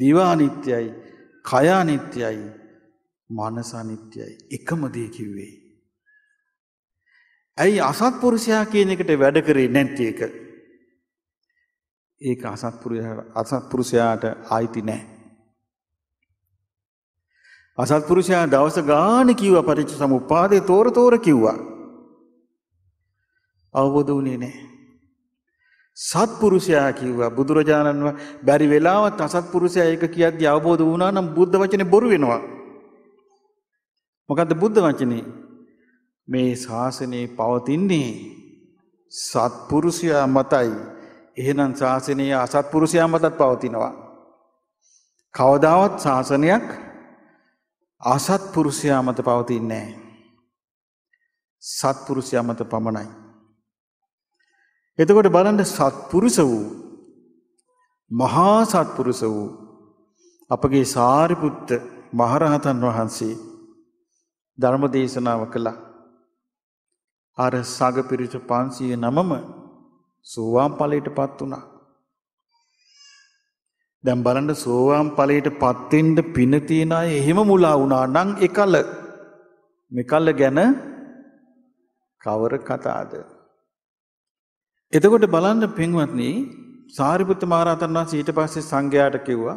දිව අනිත්‍යයි. කය අනිත්‍යයි. මනස අනිත්‍යයි. එකම දේ කිව්වේ. ඇයි අසත්පුරුෂයා කියන එකට වැඩ කරේ නැත්තේ? ඒක ඒක අසත්පුරුෂයාට ආйти නැහැ. අසත්පුරුෂයා දවස ගාන කිව්වා පටිච්ච සමුප්පාදේ තෝර තෝර කිව්වා. අවබෝධ වුණේ නැහැ. සත්පුරුෂයා කිව්වා බුදුරජාණන් වහන්සේ බැරි වෙලාවත් අසත්පුරුෂයා ඒක කියද්දී අවබෝධ වුණා නම් බුද්ධ වචනේ බොරු වෙනවා. මොකද්ද බුද්ධ වචනේ? මේ ශාසනේ පවතින්නේ සත්පුරුෂයා මතයි. එහෙනම් ශාසනය අසත්පුරුෂයා මතත් පවතිනවා. කවදාවත් ශාසනයක් අසත්පුරුෂයා මත පවතින්නේ නැහැ. සත්පුරුෂයා මත පමණයි. එතකොට බලන්න සත්පුරුෂ වූ මහා සත්පුරුෂ වූ අපගේ සාරිපුත්ත මහරහතන් වහන්සේ ධර්ම දේශනාව කළා. අර සග පිරිස පන්සිය නවම සෝවාන් ඵලයටපත් වුණා. දැන් බලන්න සෝවාන් ඵලයටපත් වෙන්න පින තියන අය එහෙම මුලා වුණා නම් එකල මෙකල ගැන කවර කතාවද? එතකොට බලන්න පින්වත්නි, සාරිපුත්ත මහරහතන් වහන්සේ ඊට පස්සේ සංඝයාට කිව්වා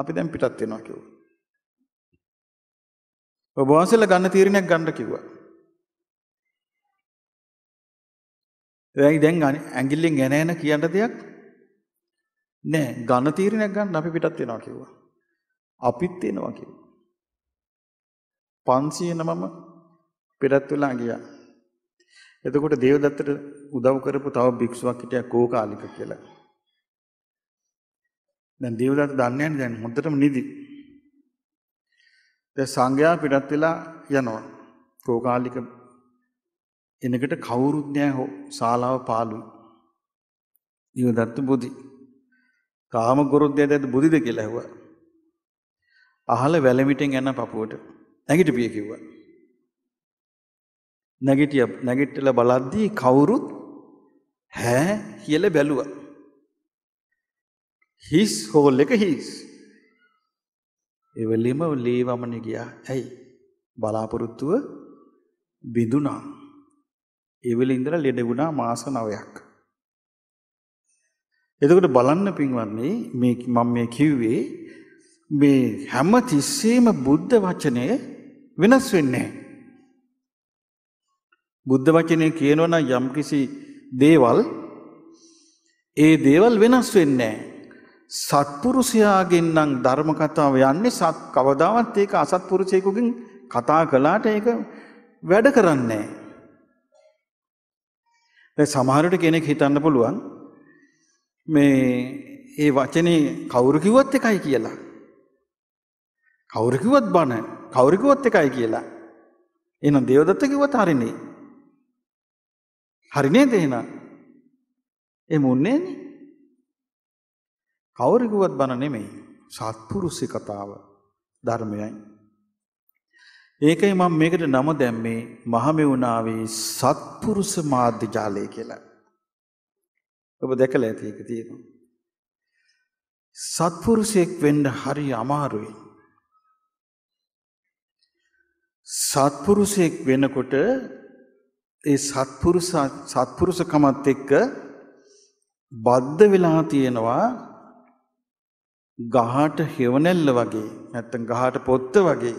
අපි දැන් පිටත් වෙනවා කිව්වා. ඔබ වහන්සේලා ගන්න තීරණයක් ගන්න කිව්වා. දැන් ඇඟිල්ලෙන් එන එන කියන්න දෙයක් නෑ, ඝන තීරණයක් ගන්න අපි පිටත් වෙනවා කිව්වා. අපිත් එනවා කිව්වා. පන්සිය නවම පිටත් වෙලා ගියා. එතකොට දේවදත්තට උදව් කරපු තව භික්ෂුවක් හිටියා කෝකාලික කියලා. දැන් දේවදත්ත දන්නේ නැහැ දැන් හොඳටම නිදි. දැන් සංඝයා පිටත් වෙලා යනවා. කෝකාලික එනකට කවුරුත් නෑ, හෝ ශාලාව පාළුයි. දේවදත්ත බුදි කාම ගුරුද්දයට බුදිද කියලා ඇහුවා. අහල වැලමිටෙන් යන පපුවට නැගිටපිය කිව්වා. නැගිටිය නැගිටලා බලද්දී කවුරුත් "හෑ" කියලා බැලුවා. හිස් හෝල් එක හිස්. ඒ වෙලෙම ලීවමනේ ගියා. ඇයි? බලාපොරොත්තුව බිඳුණා. ඒවල ඉඳලා ලෙඩ වුණා මාස නවයක්. එතකොට බලන්න පින්වත්නි, මේ මම මේ කිව්වේ මේ හැම තිස්සෙම බුද්ධ වචනය වෙනස් වෙන්නේ නැහැ. බුද්ධ වචනේ කියනවා නම් යම්කිසි දේවල්, ඒ දේවල් වෙනස් වෙන්නේ නැහැ. සත්පුරුෂයාගෙන් නම් ධර්ම කතාව යන්නේ. සත් කවදාවත් ඒක අසත්පුරුෂයෙකුගෙන් කතා කළාට ඒක වැඩ කරන්නේ නැහැ. සමහරට කෙනෙක් හිතන්න පුළුවන් මේ ඒ වචනේ කවුරු කිව්වත් එකයි කියලා. කවුරු කිව්වත් බණ, කවුරු කිව්වත් එකයි කියලා. එහෙනම් දේවදත්ත කිව්වත් හරිනේ. හරිනේ දෙහින. ඒ මොන්නේ නේ? කවුරු කිව්වත් බණ නෙමෙයි. සත්පුරුෂ කතාව ධර්මයයි. ඒකයි මම මේකට නම දැම්මේ මහමෙවුනාවේ සත්පුරුෂ මාධ්‍ය ජාලය කියලා. ඔබ දැකලා ඇති එක තියෙනවා. සත්පුරුෂයෙක් වෙන්න හරි අමාරුයි. සත්පුරුෂයෙක් වෙනකොට ඒ සත්පුරුෂ සත්පුරුෂකමත් එක්ක බද්ධ වෙලා තියෙනවා ගහට හෙවණැල්ල වගේ, නැත්නම් ගහට පොත්ත වගේ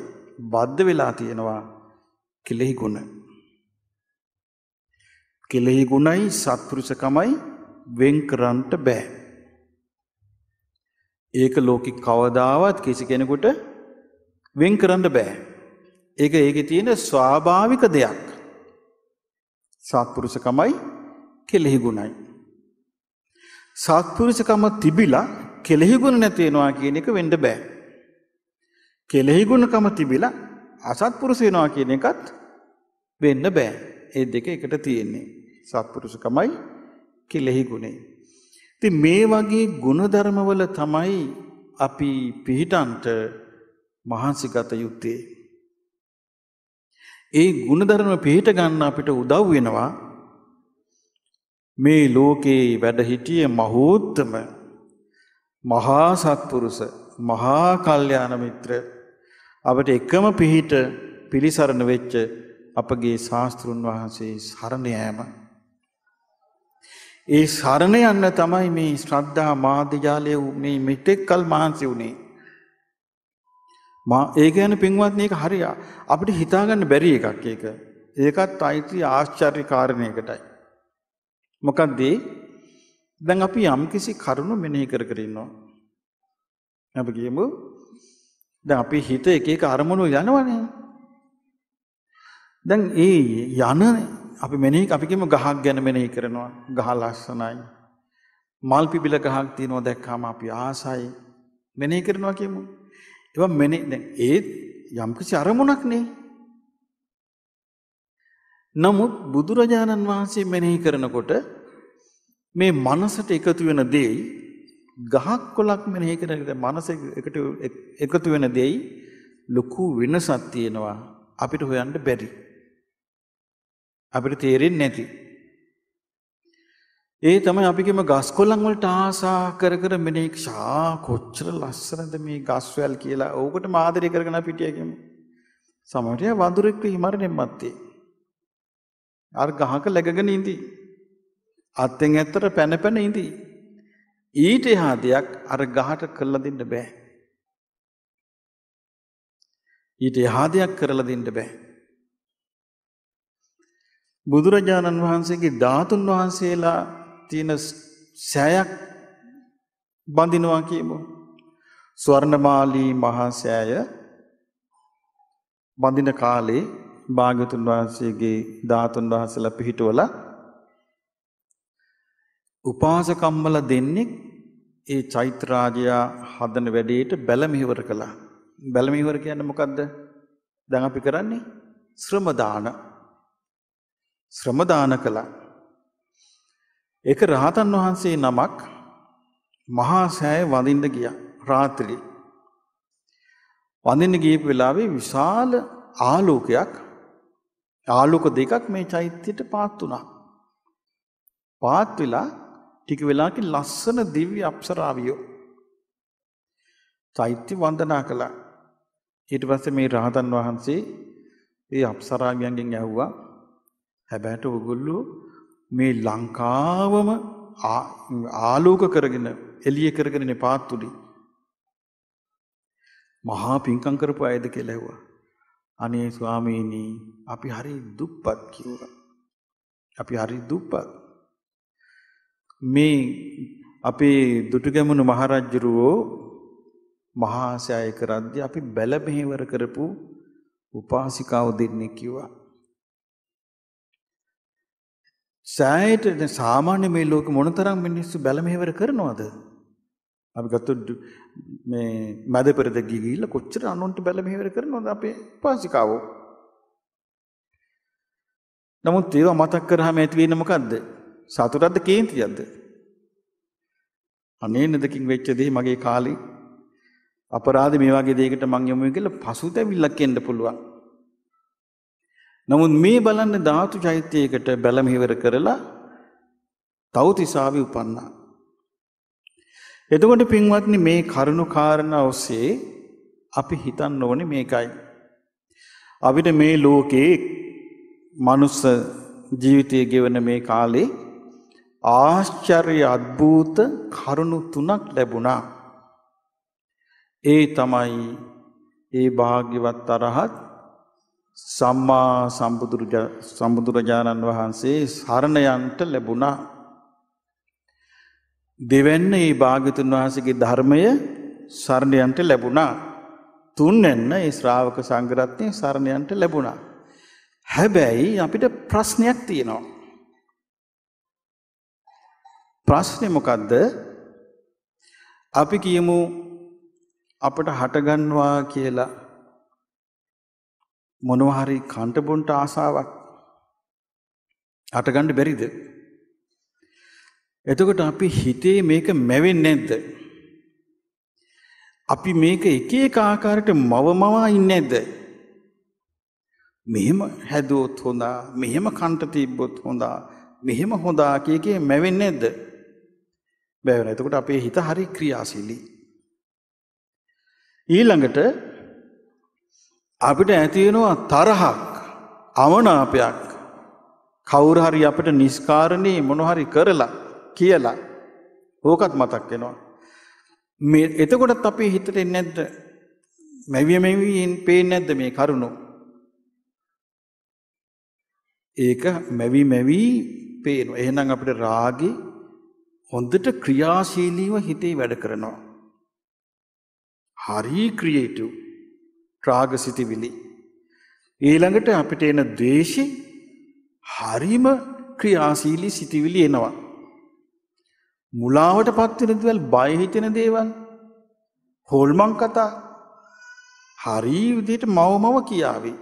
බද්ධ වෙලා තියෙනවා කෙලෙහි ගුණ. කෙලෙහි ගුණයි සත්පුරුෂකමයි වෙන් කරන්නට බෑ. ඒක ලෝකේ කවදාවත් කිසි කෙනෙකුට වෙන් කරන්න බෑ. ඒක ඒකේ තියෙන ස්වාභාවික දෙයක්. සත්පුරුෂකමයි කෙලෙහි ගුණයි. සත්පුරුෂකම තිබිලා කෙලෙහි ගුණ නැති වෙනවා කියන එක වෙන්න බෑ. කෙලෙහි ගුණකම තිබිලා අසත්පුරුෂ වෙනවා කියන එකත් වෙන්න බෑ. ඒ දෙක එකට තියෙන්නේ. සත්පුරුෂකමයි කෙලෙහි ගුණේ. ඉතින් මේ වගේ ගුණධර්මවල තමයි අපි පිහිටන්ට මහන්සි ගත යුත්තේ. ඒ ගුණධර්ම පිහිට ගන්න අපිට උදව් වෙනවා මේ ලෝකේ වැඩ සිටියේ මහෝත්තම මහා සත්පුරුෂ මහා කල්යාණ මිත්‍ර අපට එකම පිහිට පිළිසරණ වෙච්ච අපගේ ශාස්ත්‍රුන් වහන්සේ සරණ යෑම. ඒ සරණ යන්න තමයි මේ ශ්‍රද්ධා මාධ්‍ය ජාලය මේ මෙතෙක් කල් මහන්සි වුණේ. මා ඒ කියන්නේ පින්වත්නි, ඒක හරිය අපිට හිතා ගන්න බැරි එකක් ඒක. ඒකත් අයිති ආශ්චර්ය කාරණයකටයි. මොකද දැන් අපි යම්කිසි කරුණු මෙනෙහි කර කර ඉන්නවා. අපි කියමු දැන් අපි හිත එක එක අරමුණු යනවනේ. දැන් ඒ යන අපි මෙනෙහි අපි කියමු ගහක් ගැන මෙනෙහි කරනවා. ගහ ලස්සනයි, මල් පිපිල ගහක් තියෙනවා දැක්කම අපි ආසයි මෙනෙහි කරනවා කියමු. ඒවා මෙනෙහි දැන් ඒ යම්කිසි අරමුණක් නේ. නමුත් බුදුරජාණන් වහන්සේ මෙනෙහි කරනකොට මේ මනසට එකතු වෙන දෙයි ගහක් කොලක් මෙනෙහි කරනකොට මනස එකට එකතු වෙන දෙයි ලොකු වෙනසක් තියෙනවා අපිට හොයන්න බැරි අපිට තේරෙන්නේ නැති ඒ තමයි අපි කියම ගස් කොළන් වලට ආසා කර කර මෙනෙහි ශා කොච්චර ලස්සනද මේ ගස්වැල් කියලා ඕකටම ආදරය කරගෙන අපි හිටියා කියමු සමහර විට වඳුරෙක් හිමරණෙන් මැත්තේ අර ගහක läගගෙන ඉඳි අතෙන් ඇත්තට පැන පැන ඉඳි ඊට එහා දෙයක් අර ගහට කරලා දෙන්න බෑ ඊට එහා දෙයක් කරලා දෙන්න බෑ බුදුරජාණන් වහන්සේගේ ධාතුන් වහන්සේලා तीन सैयक बंदिनवा की स्वर्णमाली महासैय बंदिन काले भागवतुन वांसेगे दातुन वांसेला पिहिटवला उपासकम्मल देन्ने ए चैत्रराजया हदन වැඩේට බැල මෙහෙවර කළා බැල මෙහෙවර කියන්නේ මොකද්ද දැන් අපි කරන්නේ ශ්‍රම දාන ශ්‍රම දාන කළා एक राहतन वहांसे नमक महाशय वंदिंद गया रात्रि वंदिंद गये वेलावे विशाल आलोकයක් आलोक දෙකක් මේ චෛත්‍යයට පාත් වුණා පාත් වෙලා ටික වෙලාවකින් ලස්සන දිව්‍ය අප්සරාවියෝ චෛත්‍ය වන්දනා කළා ඊට පස්සේ මේ රහතන් වහන්සේ මේ අප්සරාවියන්ගෙන් ඇහුවා හැබැයි ඔයගොල්ලෝ මේ ලංකාවම ආලෝක කරගෙන එළිය කරගෙන ඉන්නේ පාත්තුලි මහා පිංකම් කරපු අයද කියලා ඇහුවා අනේ ස්වාමීනි අපි හරි දුප්පත් කිව්වා අපි හරි දුප්පත් මේ අපේ දුටුගැමුණු මහරජුරෝ මහා සෑය කරද්දී අපි බැල මෙහෙවර කරපු උපාසිකාව දෙන්නේ කිව්වා සෑයට සාමාන්‍ය මේ ලෝකෙ මොනතරම් මිනිස්සු බැල මෙහෙවර කරනවද අපි ගත්තොත් මේ මැද පෙරද ගිහිල්ලා කොච්චර අනුන්ට බැල මෙහෙවර කරනවද අපේ පාසිකාවෝ නමුත් ඒවා මතක් කරාම ඇති වෙන්නේ මොකද්ද සතුටක්ද කේන්තියක්ද අනේ නදකින් වෙච්ච දේ මගේ කාලේ අපරාධ මේ වගේ දෙයකට මං යමු කියලා පසුතැවිල්ලක් එන්න පුළුවන් නමුත් මේ බලන්නේ ධාතු චෛත්‍යයකට බැල මෙහෙවර කරලා තවතිසාවි උපන්නා. එතකොට පින්වත්නි මේ කරුණු කාරණා ඔස්සේ අපි හිතන්න ඕනේ මේකයි. අපිට මේ ලෝකේ මනුස්ස ජීවිතය ගෙවන මේ කාලේ ආශ්චර්ය අද්භූත කරුණු තුනක් ලැබුණා. ඒ තමයි ඒ භාග්‍යවත් අරහත් සම්මා සම්බුදුරජාණන් වහන්සේ සරණයන්ට ලැබුණා දෙවැන්න ඒ භාග්‍යතුන් වහන්සේගේ ධර්මය සරණයන්ට ලැබුණා තුන්වැන්න ඒ ශ්‍රාවක සංඝ රත්නය සරණයන්ට ලැබුණා හැබැයි අපිට ප්‍රශ්නයක් තියෙනවා ප්‍රශ්නේ මොකද්ද අපි කියමු අපට හටගන්නවා කියලා මොනවා හරි කන්ට බොන්ට ආසාවක් අට ගන්න බැරිද එතකොට අපි හිතේ මේක මැවෙන්නේ නැද්ද අපි මේක එක එක ආකාරයට මවමවා ඉන්නේ නැද්ද මෙහෙම හැදුවොත් හොඳා මෙහෙම කන්ට තිබ්බොත් හොඳා මෙහෙම හොඳා කියකේ මැවෙන්නේ නැද්ද බැවෙන එතකොට අපේ හිත හරි ක්‍රියාශීලී ඊළඟට අපිට ඇති වෙනවා තරහක් අවනාපයක් කවුරු හරි අපිට නිස්කාරණේ මොන හරි කරලා කියලා ඕකත් මතක් වෙනවා මේ එතකොටත් අපේ හිතට එන්නේ නැද්ද මැවිය මැවියෙන් පේන්නේ නැද්ද මේ කරුණ ඒක මැවි මැවි පේනවා එහෙනම් අපිට රාගේ හොඳට ක්‍රියාශීලීව හිතේ වැඩ කරනවා හරි ක්‍රියේටිව් රාග සිතිවිලි ඊළඟට අපිට එන ද්වේෂි හරිම ක්‍රියාශීලී සිතිවිලි එනවා මුලාවටපත් වෙන දේවල් බය හිතෙන දේවල් හොල්මන් කතා හරි විදිහට මවමව කියාවේ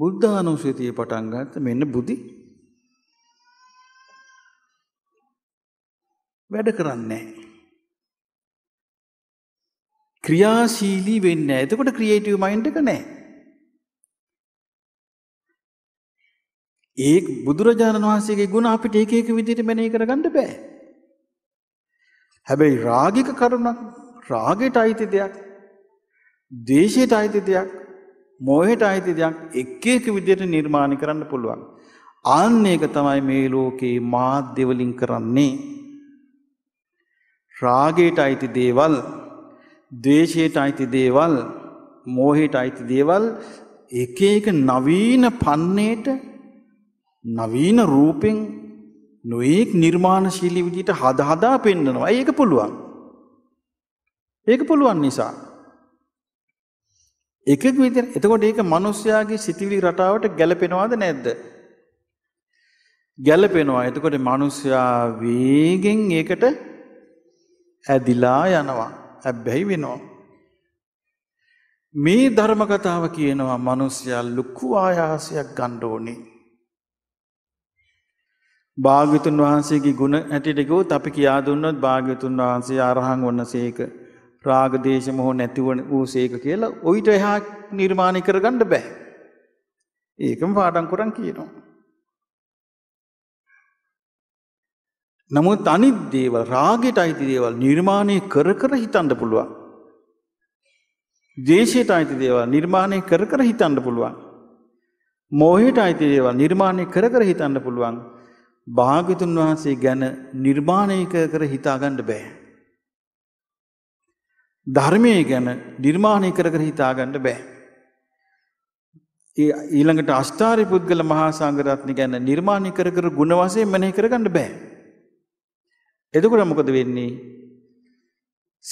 බුද්ධානුස්සතිය පටන් ගන්නත් මෙන්න බුදි වැඩ කරන්නේ ක්‍රියාශීලී වෙන්නේ නැහැ. එතකොට ක්‍රියේටිව් මයින්ඩ් එක නැහැ. ඒක බුදුරජාණන් වහන්සේගේ ගුණ අපිට එක එක විදිහට මෙනෙහි කරගන්න බෑ. හැබැයි රාගික කරුණක්, රාගයට අයිති දෙයක්, ද්වේෂයට අයිති දෙයක්, මොහයට අයිති දෙයක් එක එක විදිහට නිර්මාණය කරන්න පුළුවන්. ආන්න ඒක තමයි මේ ලෝකේ මාධ්‍ය වලින් කරන්නේ. රාගයට අයිති දේවල්, ද්වේෂයට අයිති දේවල්, මොහයට අයිති දේවල් එක එක නවීන පන්නේට නවීන රූපෙන් නොඑක් නිර්මාණශීලී විදිහට හදා හදා පෙන්නනවා. ඒක පුළුවන්. ඒක පුළුවන් නිසා එකෙක් විදිහට. එතකොට ඒක මිනිස්යාගේ සිතිවිලි රටාවට ගැලපෙනවද නැද්ද? ගැලපෙනවා. එතකොට මිනිස්යා වේගෙන් ඒකට ඇදිලා යනවා, හැබැයි වෙනවා. මේ ධර්ම කතාව කියනවා මිනිස්යා ලොකු ආයාසයක් ගන්න ඕනේ. භාග්‍යවතුන් වහන්සේගේ ගුණ ඇටිට ගියොත් අපි කියා දුන්නොත් භාග්‍යවතුන් වහන්සේ අරහං වන්නසේක, රාග දේශ මොහ නැති වූසේක කියලා ඔයිට එහා නිර්මාණය කරගන්න බෑ. ඒකම පාඩම් කරන් කියනවා. නමුත් අනිත් දේවල්, රාගයට අයිති දේවල් නිර්මාණය කර කර හිතන්න පුළුවන්. දේශයට අයිති දේවල් නිර්මාණය කර කර හිතන්න පුළුවන්. මොහයට අයිති දේවල් නිර්මාණය කර කර හිතන්න පුළුවන්. භාග්‍යවතුන් වහන්සේ ගැන නිර්මාණය කර හිතා ගන්න බෑ. ධර්මය ගැන නිර්මාණය කර කර හිතා ගන්න බෑ. ඊළඟට අෂ්ටාරි පුද්ගල මහා සංඝරත්නය ගැන නිර්මාණය කර කර ගුණ වශයෙන් මෙනෙහි කර ගන්න බෑ. එතකොට මොකද වෙන්නේ?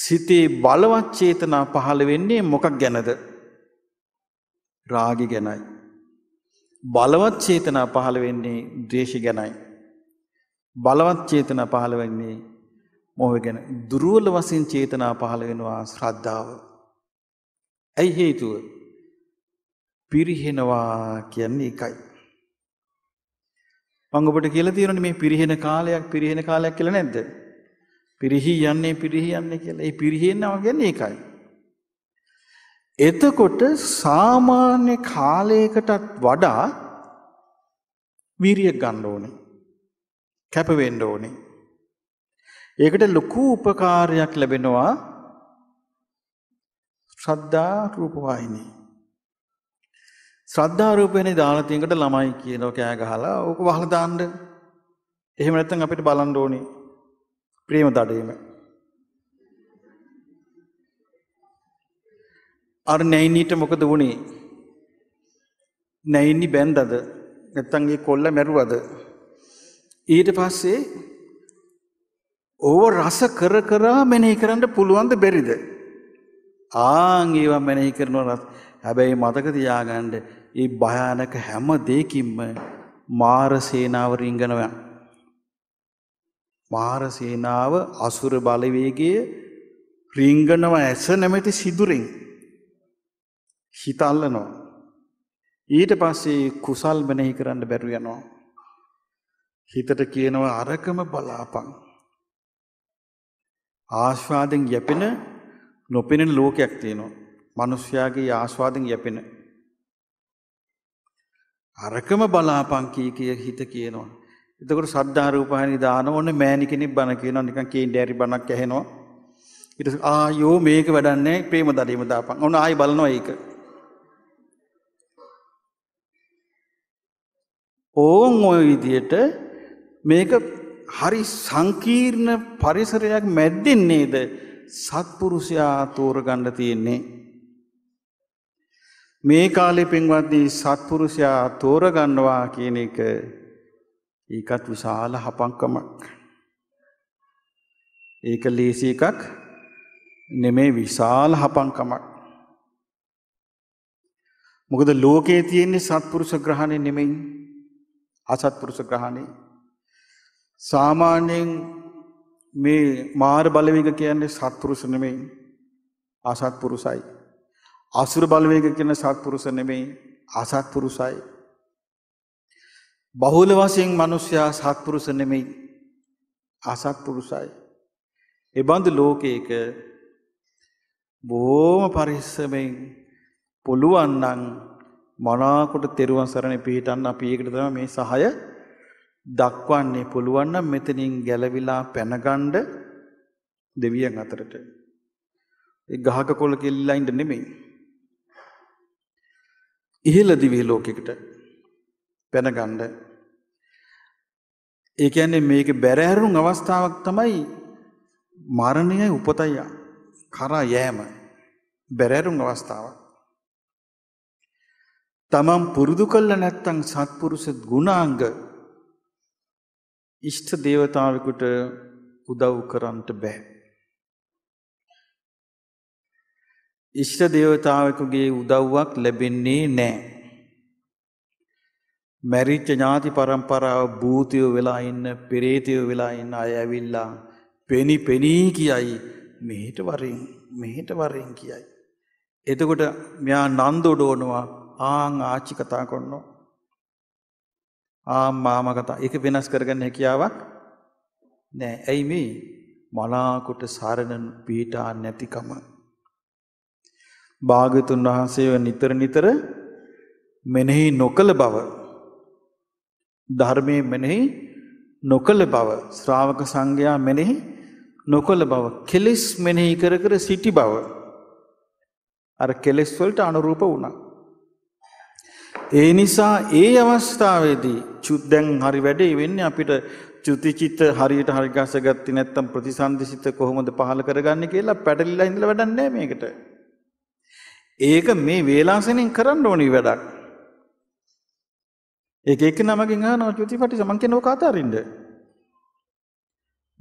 සිතේ බලවත් චේතනා පහළ වෙන්නේ මොකක් ගැනද? රාගය ගැනයි. බලවත් චේතනා පහළ වෙන්නේ ද්වේෂය ගැනයි. බලවත් චේතනා පහළ වෙන්නේ මොහොය ගැන. දුර්වල වශයෙන් චේතනා පහළ වෙනවා ශ්‍රද්ධාව. ඒ හේතුව පිරිහෙනවා කියන්නේ එකයි. මම ඔබට කියලා තියෙනනේ මේ පිරිහෙන කාලයක් පිරිහෙන කාලයක් කියලා නැද්ද? පිරිහි යන්නේ පිරිහි යන්නේ කියලා. ඒ පිරිහෙනවා කියන්නේ එකයි. එතකොට සාමාන්‍ය කාලයකටත් වඩා වීරිය ගන්න ඕනේ. කැප වෙන්න ඕනේ. ඒකට ලොකු උපකාරයක් ලැබෙනවා ශ්‍රද්ධා රූප වාහිනී. ශ්‍රද්ධා රූපේනේ දාලා තියෙනකොට ළමයි කියනවා කෑ ගහලා ඕක වහලා දාන්න. එහෙම නැත්නම් අපිට බලන්න ඕනේ ප්‍රේම දඩේම. අර නැයිනීට මොකද වුනේ? නැයිනි බැන්දද නැත්නම් ඒ කොල්ල මැරුවද? ඊට පස්සේ ඕව රස කර කර මෙනෙහි කරන්න පුළුවන්ද බැරිද? ආන් ඒවා මෙනෙහි කරනවා. හැබැයි මතක තියාගන්න මේ භයානක හැම දෙයකින්ම මාර සේනාව රිංගනවා. මාර සේනාව අසුර බලවේගයේ රිංගනවා ඇස නැමැති සිදුරින්. හිත අල්ලනවා. ඊට පස්සේ කුසල් මෙනෙහි කරන්න බැරුව යනවා. හිතට කියනවා අරකම බලාපන්. ආස්වාදෙන් යැපෙන නොපෙනෙන ලෝකයක් තියෙනවා. මිනිස්යාගේ ආස්වාදෙන් යැපෙන අරකම බලාපන් කී කිය හිත කියනවා. එතකොට ශ්‍රද්ධා රූපහානි දාන ඕනේ මෑණි කෙනෙක් බණ කියනවා නිකන් කේන්දරි බණක් ඇහෙනවා. ඊට පස්සේ ආයෝ මේක වැඩන්නේ ප්‍රේම දඩේම දාපන්. ඕන ආයි බලනවා ඒක. ඕන් ඔය විදියට මේක හරි සංකීර්ණ පරිසරයක් මැද්දෙන් නේද සත්පුරුෂයා තෝරගන්න තියෙන්නේ. මේ කාලේ පින්වත්නි සත්පුරුෂයා තෝරගන්නවා කියන එක ඒකත් විශාල හපංකමක්. ඒක ලේසි එකක් නෙමේ, විශාල හපංකමක්. මොකද ලෝකේ තියෙන්නේ සත්පුරුෂ ග්‍රහණය නෙමෙයි, අසත්පුරුෂ ග්‍රහණය. සාමාන්‍යයෙන් මේ මාර බලවේග කියන්නේ සත්පුරුෂ නෙමෙයි, අසත්පුරුෂයි. අසුර බලවේග කියන්නේ සත්පුරුෂ නෙමෙයි, असत्पुरुषाय बहुल वशेन मनुष्य सत्पुरुष නෙමෙයි අසත්පුරුෂයි ඒ බඳු ලෝකයක බොහොම පරිස්සමෙන් පුළුවන් නම් මනාකොට තෙරුවන් සරණේ පිහිටන්න අපි ඒකට තමයි මේ සහය දක්වන්නේ පුළුවන් නම් මෙතනින් ගැලවිලා පැනගන්න දෙවියන් අතරට ඒ ගහක කොළ කෙල්ලලා ඉන්න නෙමෙයි ඉහළ දිවි ලෝකයකට පැනගන්න ඒ කියන්නේ මේක බැර හැරුණු අවස්ථාවක් තමයි මරණයයි උපතයි කරා යෑම බැර හැරුණු අවස්ථාවක් තමන් පුරුදු කළ නැත්නම් සත්පුරුෂ ගුණාංග ඉෂ්ඨ දේවතාවෙකුට උදව් කරන්නට බෑ ඉෂ්ඨ දේවතාවෙකුගේ උදව්වක් ලැබෙන්නේ නැහැ මැරිච්ච ඥාති පරම්පරාව භූතයෝ වෙලා ඉන්න පෙරේතයෝ වෙලා ඉන්න අය ඇවිල්ලා පෙනි පෙනි කියයි මෙහෙට වරින් මෙහෙට වරින් කියයි එතකොට මෙයා නන්දොඩනවා ආන් ආච්චි කතා කරනවා ආ මාමා කතා ඒක වෙනස් කරගන්න හැකියාවක් නෑ ඇයි මේ මලාකුට සරණ පිටා නැතිකම භාග්‍යතුන් වහන්සේව නිතර නිතර මෙනෙහි නොකළ බව ධර්මයේ මෙනෙහි නොකළ බව ශ්‍රාවක සංඝයා මෙනෙහි නොකළ බව කෙලෙස් මෙනෙහි කර කර සිටි බව අර කෙලෙස් වලට අනුරූප වුණා ඒ නිසා ඒ අවස්ථාවේදී චුද්දෙන් හරි වැඩේ වෙන්නේ අපිට චුතිචිත හරියට හරි ගසගත්තේ නැත්නම් ප්‍රතිසන්දිසිත කොහොමද පහල කරගන්නේ කියලා පැටලිලා ඉඳලා වැඩක් නැහැ මේකට ඒක මේ වේලාසනෙන් කරන්න ඕනේ වැඩක් एक एक නමකින් අහනවා චුතිපටි සමන් කියන ඔක අතාරින්න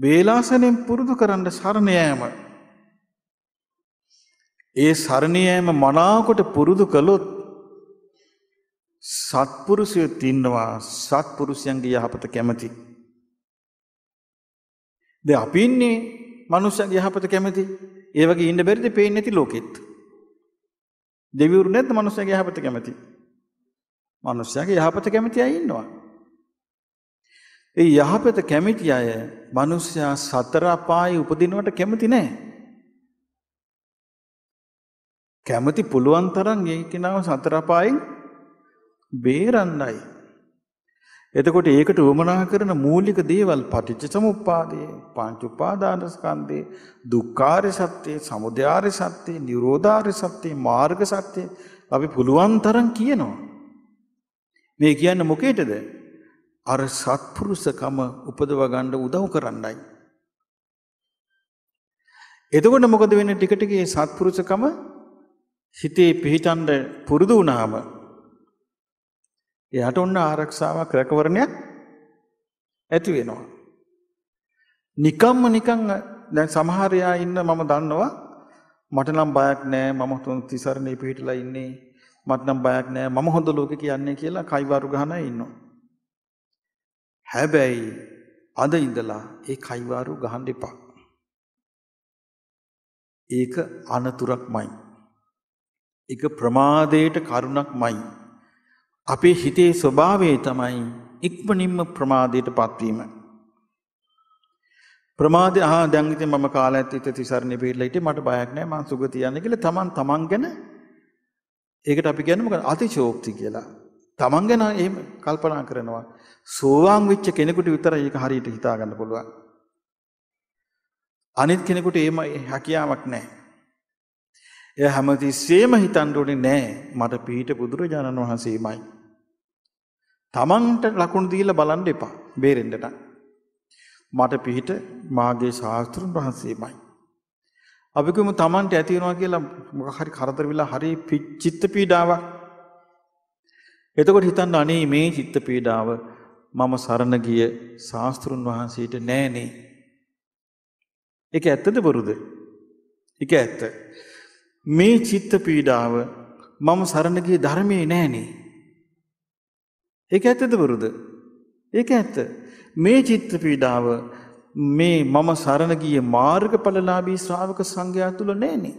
වේලාසනෙන් පුරුදු කරන්න සරණ යෑම ඒ සරණ යෑම මනාකොට පුරුදු කළොත් සත්පුරුෂයෝ තින්නවා සත්පුරුෂයන්ගේ යහපත කැමති දැන් අපි ඉන්නේ මනුෂ්‍යයන්ගේ යහපත කැමති ඒ වගේ ඉන්න බැරිද පේන්නේ නැති ලෝකෙත් දෙවිවරු නැද්ද මනුෂ්‍යයන්ගේ යහපත කැමති මනුෂ්‍යයාගේ යහපත කැමති අය ඉන්නවා. ඒ යහපත කැමති අය මනුෂ්‍යයා සතර අපායේ උපදිනවට කැමති නැහැ. කැමති පුළුවන් තරම් ඒ කෙනාව සතර අපායෙන් බේරන්නයි. එතකොට ඒකට උවමනා කරන මූලික දේවල් පටිච්ච සමුප්පාදය, පංච උපාදාන ස්කන්ධය, දුක්ඛාරය සත්‍ය, සමුදයාරය සත්‍ය, නිරෝධාරය සත්‍ය, මාර්ග සත්‍ය අපි පුළුවන් තරම් කියනවා. මේ කියන්නේ මොකේදද අර සත්පුරුෂකම උපදව ගන්න උදව් කරන්නයි එතකොට මොකද වෙන්නේ ටික ටික මේ සත්පුරුෂකම හිතේ පිහිටන්න පුරුදු වුණාම එයාට ඔන්න ආරක්ෂාවක් රැකවරණයක් ඇති වෙනවා නිකම්ම නිකන් දැන් සමහර අය ඉන්න මම දන්නවා මට නම් බයක් නෑ මම තුන් තිසරණේ පිහිටලා ඉන්නේ මට නම් බයක් නෑ මම හොඳ ලෝකේ කියන්නේ කියලා කයිවාරු ගහනා ඉන්නවා. හැබැයි අද ඉඳලා ඒ කයිවාරු ගහන්න එපා. ඒක අනතුරක්මයි. ඒක ප්‍රමාදයට කරුණක්මයි. අපේ හිතේ ස්වභාවය තමයි ඉක්මනින්ම ප්‍රමාදයටපත් වීම. ප්‍රමාදය ආ දැන් ඉතින් මම කාලයත් ඉත තිසරණේ පිළිලා ඉතින් මට බයක් නෑ මං සුගතිය යන්නේ කියලා තමන් තමන් ගැන ඒකට අපි කියන්නේ මොකද අතිශෝක්ති කියලා. තමන් ගැන එහෙම කල්පනා කරනවා. සෝවාන් වෙච්ච කෙනෙකුට විතරයි ඒක හරියට හිතා ගන්න පුළුවන්. අනිත් කෙනෙකුට එහෙම හැකියාවක් නැහැ. එයා හැමතිස්සෙම හිතන්න ඕනේ නෑ මට පිහිට බුදුරජාණන් වහන්සේමයි. තමන්ට ලකුණු දීලා බලන්න එපා. බේරෙන්නට. මට පිහිට මාගේ ශාස්ත්‍රුන් වහන්සේමයි. අපි කිව්වම තමන්ට ඇති වෙනවා කියලා මොකක් හරි කරදර විලා හරි චිත්ත පීඩාවක්. එතකොට හිතන්න අනේ මේ චිත්ත පීඩාව මම සරණ ගිය ශාස්ත්‍රුන් වහන්සේට නෑනේ. ඒක ඇත්තද බොරුද? ඒක ඇත්ත. මේ චිත්ත පීඩාව මම සරණ ගිය ධර්මයේ නෑනේ. ඒක ඇත්තද බොරුද? ඒක ඇත්ත. මේ චිත්ත පීඩාව මේ මම සරණ ගියේ මාර්ගඵලලාභී ශ්‍රාවක සංඝයා තුල නැන්නේ.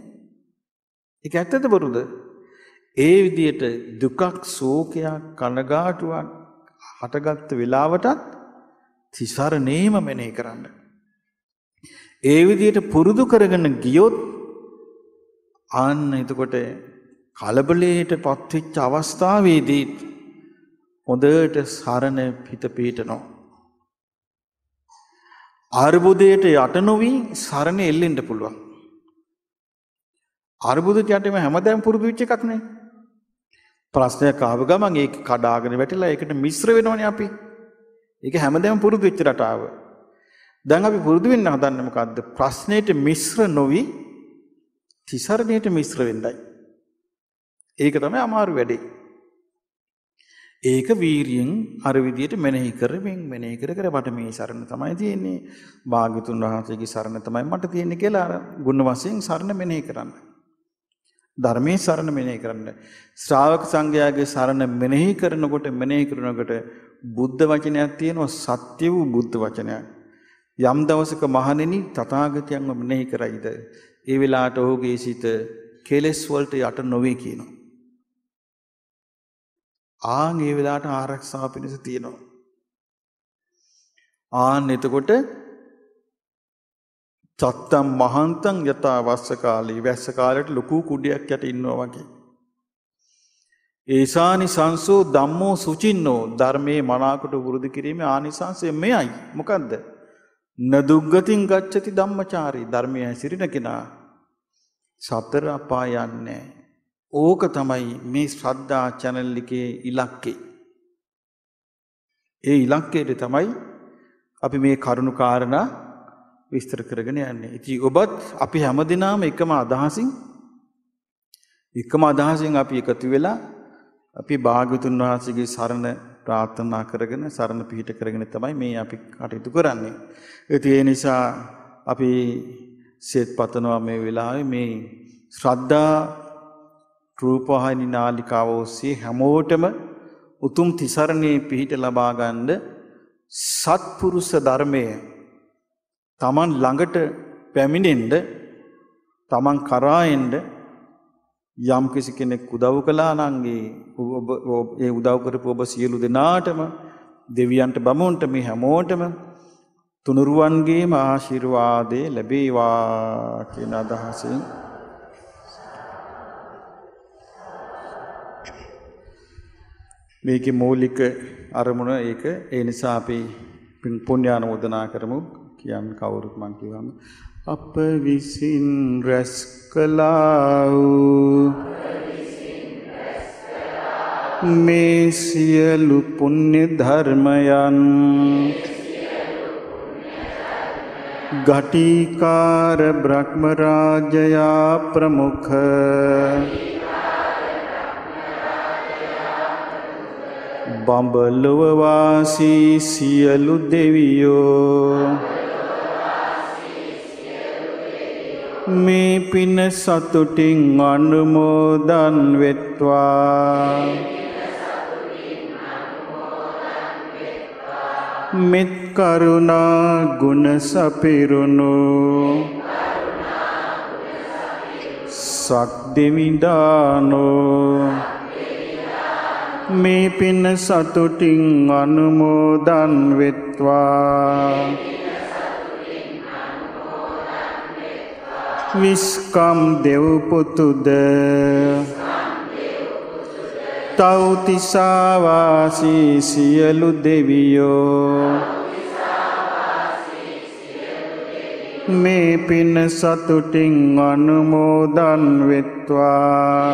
ඒක ඇත්තද බොරුද? ඒ විදියට දුකක් ශෝකයක් කනගාටුවක් හටගත් වෙලාවටත් තිසරණේම මෙනෙහි කරන්න. ඒ විදියට පුරුදු කරගෙන ගියොත් ආන්න එතකොට කලබලයටපත් වෙච්ච අවස්ථාවේදී හොඳට සරණ පිට පිටනවා. අර්බුදයට යට නොවි සරණ එල්ලෙන්න පුළුවන්. අර්බුදයට යට මේ හැමදාම පුරුදු වෙච්ච එකක් නේ. ප්‍රශ්නයක් ආව ගමන් ඒක කඩාගෙන වැටිලා ඒකට මිශ්‍ර වෙනවනේ අපි. ඒක හැමදාම පුරුදු වෙච්ච රටාව. දැන් අපි පුරුදු වෙන්න හදන්නේ මොකද්ද? ප්‍රශ්නෙට මිශ්‍ර නොවි තිසරණයට මිශ්‍ර වෙන්නයි. ඒක තමයි අමාරු වැඩේ. ඒක වීරියෙන් අර විදියට මෙනෙහි කරමින් මෙනෙහි කර කර මට මේ සරණ තමයි තියෙන්නේ, භාග්‍යතුන් වහන්සේගේ සරණ තමයි මට තියෙන්නේ කියලා අර ගුණ වශයෙන් සරණ මෙනෙහි කරන්න. ධර්මයේ සරණ මෙනෙහි කරන්න. ශ්‍රාවක සංඝයාගේ සරණ මෙනෙහි කරනකොට මෙනෙහි කරනකොට බුද්ධ වචනයක් තියෙනවා, සත්‍ය වූ බුද්ධ වචනයක්. යම් දවසක මහණෙනි තථාගතයන්ව මෙනෙහි කරයිද ඒ වෙලාවට ඔහුගේ සිත කෙලෙස් වලට යට නොවේ කියනවා. ආන් ඒ වෙලාවට ආරක්ෂාව පිණිස තියෙනවා. ආන් එතකොට චත්තම් මහන්තං යතා වස්ස කාලේ වැස්ස කාලේට ලොකු කුඩයක් යට ඉන්නවා වගේ. ඒසානි සංසෝ ධම්මෝ සුචින්නෝ ධර්මයේ මනාකොට වෘද්ධි කිරීමේ ආනිසංසය මෙයයි. මොකද්ද? නදුග්ගතින් ගච්ඡති ධම්මචාරී ධර්මයේ සිටින කෙනා සතර අපාය යන්නේ. ඕක තමයි මේ ශ්‍රද්ධා channel එකේ ඉලක්කය. ඒ ඉලක්කයට තමයි අපි මේ කරුණු කාරණා විස්තර කරගෙන යන්නේ. ඉතින් ඔබත් අපි හැමදිනම එකම අදහසින් එකම අදහසින් අපි එකතු වෙලා අපි භාග්‍යතුන් වහන්සේගේ සරණ ප්‍රාර්ථනා කරගෙන සරණ පිහිට කරගෙන තමයි මේ අපි කටයුතු කරන්නේ. ඉතින් ඒ නිසා අපි සෙත් පතනවා මේ වෙලාවේ මේ ශ්‍රද්ධා රූපවාහිනී නාලිකාව ඔස්සේ හැමෝටම උතුම් තිසරණේ පිහිට ලබා ගන්න සත්පුරුෂ ධර්මය Taman ළඟට පැමිණෙන්න Taman කරා එන්න යම් කිසි කෙනෙක් උදව් කළා නම් ඒ උදව් කරපු ඔබ සියලු දෙනාටම දෙවියන්ට බමුණන්ට මේ හැමෝටම තුනුරුවන්ගේම ආශිර්වාදේ ලැබේවා කියන අදහසින් මේකේ මූලික අරමුණ ඒක. ඒ නිසා අපි පුණ්‍යානුමෝදනා කරමු. කියන් කවුරුත් මං කියවම අප විසින් රැස් කළා වූ මේ සියලු පුණ්‍ය ධර්මයන් ඝටිකාර බ්‍රහ්ම රාජයා ප්‍රමුඛ බඹලොව වාසී සියලු දෙවියෝ මේ පින සතුටින් අනුමෝදන් වෙත්වා මෙත් කරුණා ගුණ සපිරුණු සක්දෙවිඳානෝ මේ පින සතුටින් අනුමෝදන් වෙත්වා විස්කම් දෙව්පුතුද තෞතිසා වාසී සියලු දෙවියෝ මේ පින සතුටින් අනුමෝදන් වෙත්වා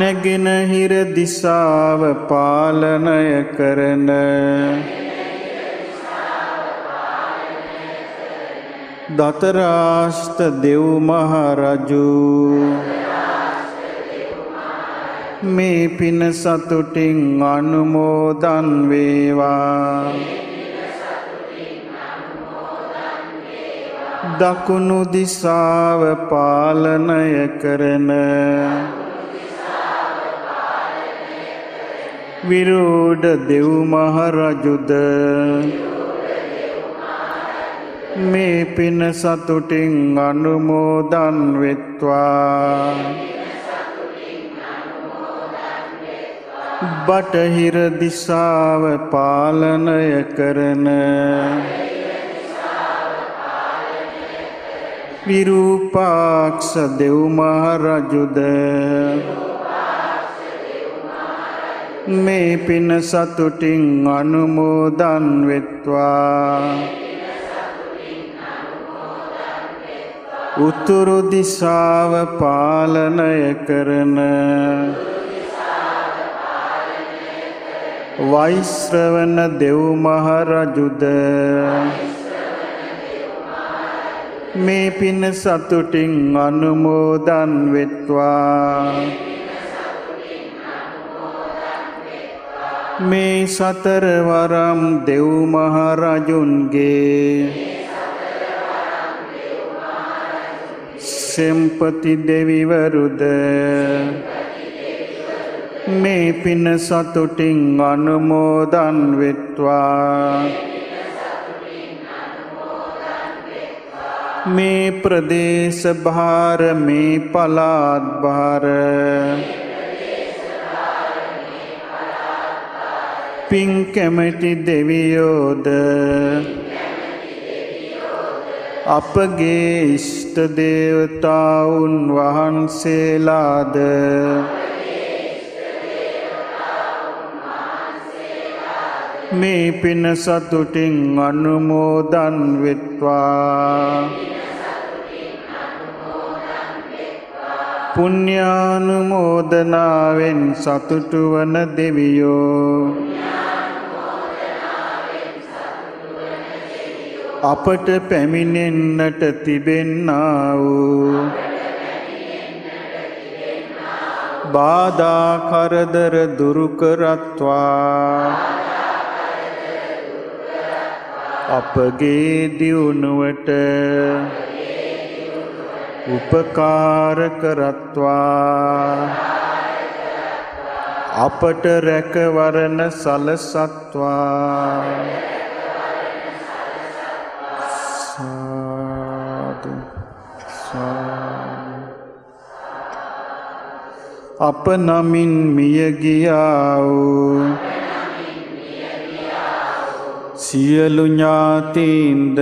නැගෙනහිර දිසාව පාලනය කරන දතරාෂ්ට දෙව් මහ රජු මේ පින සතුටින් අනුමෝදන් වේවා දකුණු දිසාව පාලනය කරන විරෝධ දෙව් මහ රජුද මේ පින සතුටින් අනුමෝදන් වෙත්වා. බටහිර දිසාව පාලනය කරන විරූපාක්ෂ දෙව් මහ රජුද මේ පින සතුටින් අනුමෝදන් වෙත්වා. උතුරු දිසාව පාලනය කරන වෛශ්‍රවණ දෙව් මහ රජුද මේ පින සතුටින් අනුමෝදන් වෙත්වා. මේ සතර වරම් දෙව් මහ රජුන්ගේ සෙම්පති දෙවිවරුද මේ පින සතුටින් අනුමෝදන් වෙත්වා. මේ ප්‍රදේශ භාර මේ පළාත් භාර පින් කැමැති දෙවියෝද අපගේ ඉෂ්ට දේවතාවුන් වහන්සේලාද මේ පින සතුටින් අනුමෝදන් වෙත්වා. පුණ්‍යානුමෝදනාවෙන් සතුටු වන දෙවියෝ අපට පැමිණෙන්නට තිබෙන්නා වූ බාධා කරදර දුරු කරත්වා. අපගේ දියුණුවට උපකාර කරත්වා. අපට රැකවරණ සලසත්වා. සාදු සාදු. අප නමින් මිය ගියා වූ සියලු ඥාතීන්ද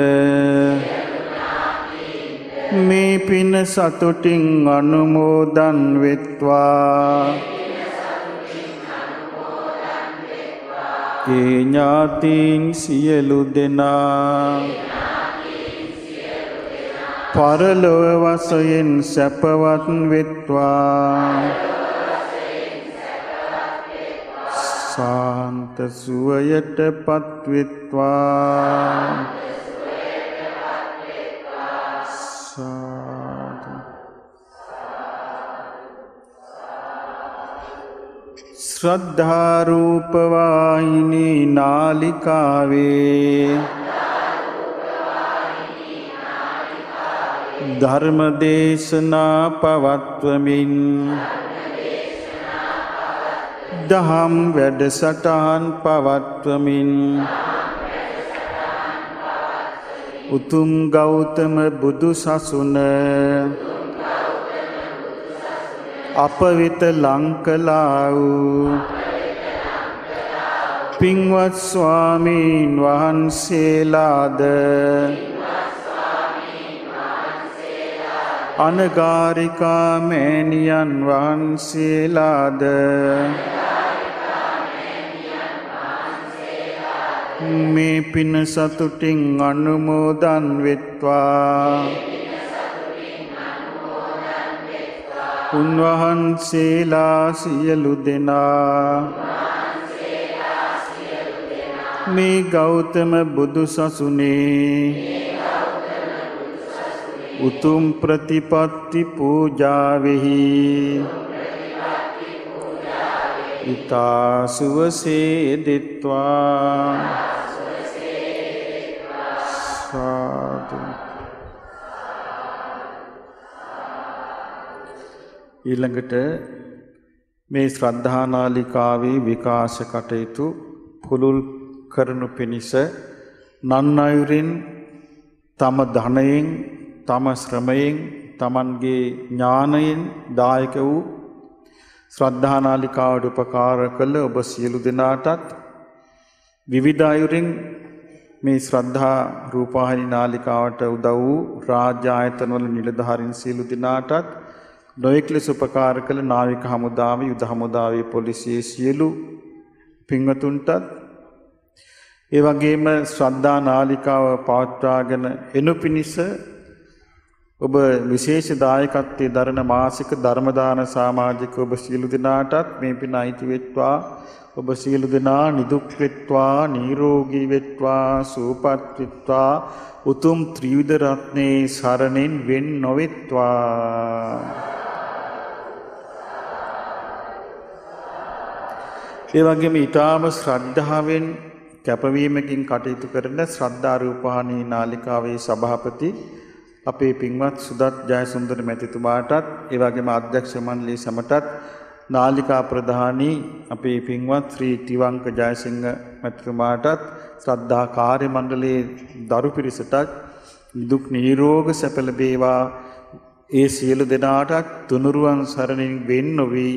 මේ පින සතුටින් අනුමෝදන් වෙත්වා. ඒ ඥාතීන් සියලු දෙනා පරලොව වශයෙන් සැපවත් වෙත්වා. शांत सुवयत पत्वित्वा साधु श्रद्धा रूपवाहिनी नालिकावे धर्म देशना पवत्वमिन දහම් වැඩසටහන් පවත්වමින් උතුම් ගෞතම බුදු සසුන අප වෙත ලං කළා වූ පින්වත් ස්වාමීන් වහන්සේලාද අනගාരികා මෑණියන් වහන්සේලාද මේ පින සතුටින් අනුමෝදන් වෙත්වා. උන්වහන්සේලා සියලු දෙනා මේ ගෞතම බුදු සසුනේ උතුම් ප්‍රතිපත්ති පූජාවෙහි ඉතා සුවසේ දෙත්වා. සාදු. ඊළඟට මේ ශ්‍රද්ධා නාලිකාවේ විකාශ කටයුතු පුළුල් කරනු පිණිස නන්අයුරින් तम धनयें तम श्रमयें तमन्गे ज्ञानयें दायक वू श्रद्धानालिकाවට උපකාර කළ ඔබ සියලු දෙනාටත් විවිධ අයුරින් මේ ශ්‍රද්ධා රූපවාහිනී නාලිකාවට උදව් වූ රාජ්‍ය ආයතනවල නිලධාරීන් සියලු දෙනාටත් නොයෙක් ලෙස උපකාර කළ නාවික හමුදාවේ යුද හමුදාවේ පොලිසිය සියලු පින්වතුන්ටත් ඒ වගේම ශ්‍රද්ධා නාලිකාව පවත්වාගෙන එනු පිණිස ඔබ විශේෂ දායකත්වයේ දරන මාසික ධර්ම දාන සමාජික ඔබ සියලු දෙනාටත් මේ පින අයිති වෙත්වා. ඔබ සියලු දෙනා නිදුක් වෙත්වා, නිරෝගී වෙත්වා, සුවපත් වෙත්වා, උතුම් ත්‍රිවිධ රත්නේ සරණෙන් වෙන් නොවෙත්වා. ඒ වගේම ඊටාම ශ්‍රද්ධාවෙන් කැපවීමකින් කටයුතු කරන ශ්‍රද්ධා රූපවාහිනී නාලිකාවේ සභාපති අපේ පින්වත් සුදත් ජයසුන්දර මැතිතුමාටත් ඒ වගේම අධ්‍යක්ෂ මණ්ඩලයේ සමටත් නාලිකා ප්‍රධානී අපේ පින්වත් ශ්‍රී ටිවංක ජයසිංහ මැතිතුමාටත් ශ්‍රද්ධා කාර්ය මණ්ඩලයේ දරු පිරිසටත් දුක් නිරෝග සැප ලැබේවා. ඒ සියලු දෙනාටත් තුනුරුවන් සරණින් වෙන් නොවි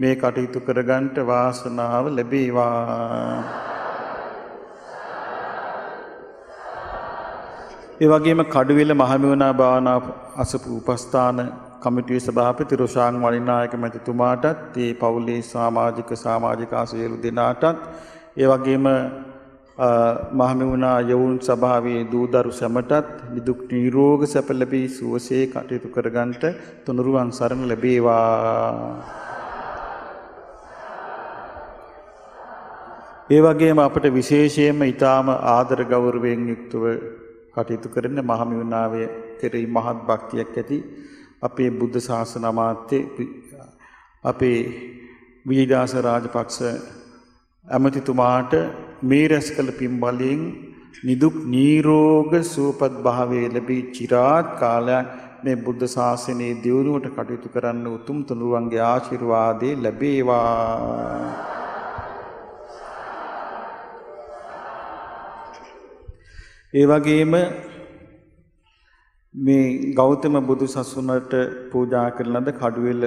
මේ කටයුතු කරගන්නට වාසනාව ලැබේවා. ඒ වගේම කඩුවෙල මහමෙවනා භාවනා අසපු උපස්ථාන කමිටුවේ සභාපති රොෂාන් වලිනායක මැතිතුමාටත් ඒ පවුලේ සමාජික සමාජිකා සියලු දෙනාටත් ඒ වගේම මහමෙවනා යවුන් සභාවේ දූදරු සැමටත් නිදුක් නිරෝග සැප ලැබී සුවසේ කටයුතු කරගන්නට තුනුරුවන් සරණ ලැබේවා. ඒ වගේම අපට විශේෂයෙන්ම ඊටාම ආදර ගෞරවයෙන් යුක්තව කටයුතු කරන මහමෙවනාවේ කෙරෙහි මහත් භක්තියක් ඇති අපේ බුද්ධ ශාසන අමාත්‍ය අපේ විජේදාස රාජපක්ෂ ඇමතිතුමාට මේ රැස්කල පින් බලයෙන් නිදුක් නිරෝග සුවපත් භාවයේ ලැබී চিරාත් කාලයක් මේ බුද්ධ ශාසනයේ දියුණුවට කටයුතු කරන්න උතුම් තුනුරුවන්ගේ ආශිර්වාදේ ලැබේවා. ඒ වගේම මේ ගෞතම බුදු සසුනට පූජා කරන ලද කඩුවෙල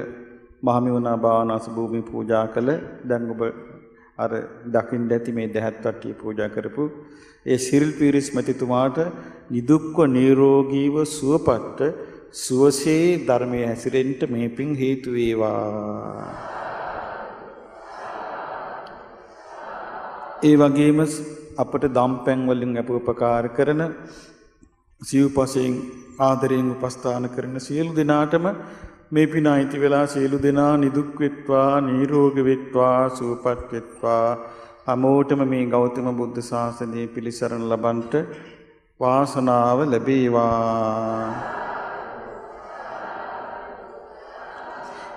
මහමෙවනා භාවනාස භූමිය පූජා කළ දැන් ඔබ අර දකින්න ඇති මේ දහත්වට්ටිය පූජා කරපු ඒ සිරිල් පීරිස් මැතිතුමාට නිදුක්ව නිරෝගීව සුවපත් සුවසේ ධර්මයේ හැසිරෙන්න මේ පිං හේතු වේවා. ඒ වගේම අපට දම්පැන් වලින් අපෝපකාර කරන සිව්පසෙන් ආදරයෙන් උපස්ථාන කරන සියලු දෙනාටම මේ පින අයිති වෙලා සියලු දෙනා නිදුක් වෙත්වා, නිරෝගී වෙත්වා, සුවපත් වෙත්වා. හැමෝටම මේ ගෞතම බුද්ධ ශාසනයේ පිළිසරණ ලබන්නට වාසනාව ලැබේවා.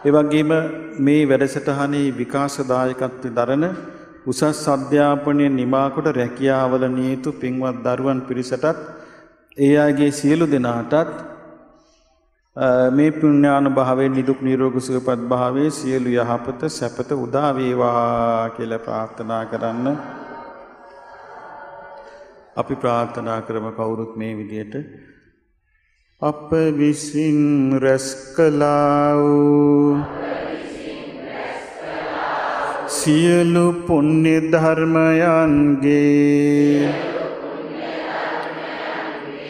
ඒ වගේම මේ වැඩසටහනේ විකාශ දායකත්වය දරන උසස් අධ්‍යාපනය නිමාකොට රැකියාවල නියුතු පින්වත් දරුවන් පිරිසටත් ඒ ආගේ සියලු දෙනාටත් මේ පුණ්‍යානුභවයෙන් නිදුක් නිරෝගී සුවපත් භාවයේ සියලු යහපත සැපත උදා වේවා කියලා ප්‍රාර්ථනා කරන්න අපි ප්‍රාර්ථනා කරමු. කවුරුත් මේ විදියට අප විසින් රැස් කළා වූ සියලු පුණ්‍ය ධර්මයන්ගේ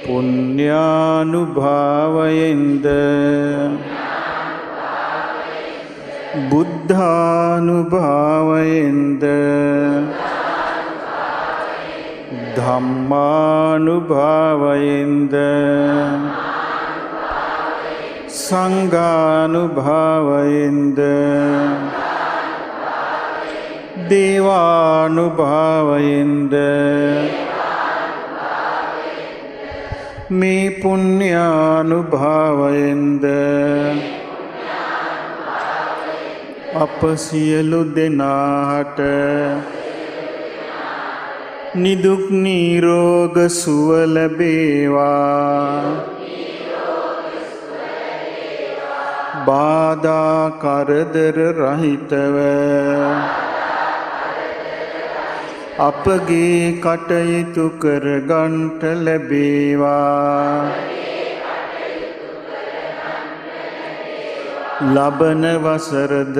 පුණ්‍යානුභාවයෙන්ද බුද්ධානුභාවයෙන්ද ධම්මානුභාවයෙන්ද සංඝානුභාවයෙන්ද දේවානුභාවයෙන්ද මේ පුණ්‍යානුභාවයෙන්ද අප සියලු දෙනාට නිදුක් නිරෝග සුව ලැබේවා. බාධා කරදර රහිතව අපගේ කටයුතු කරගන්ට ලැබේවා. ලබන වසරද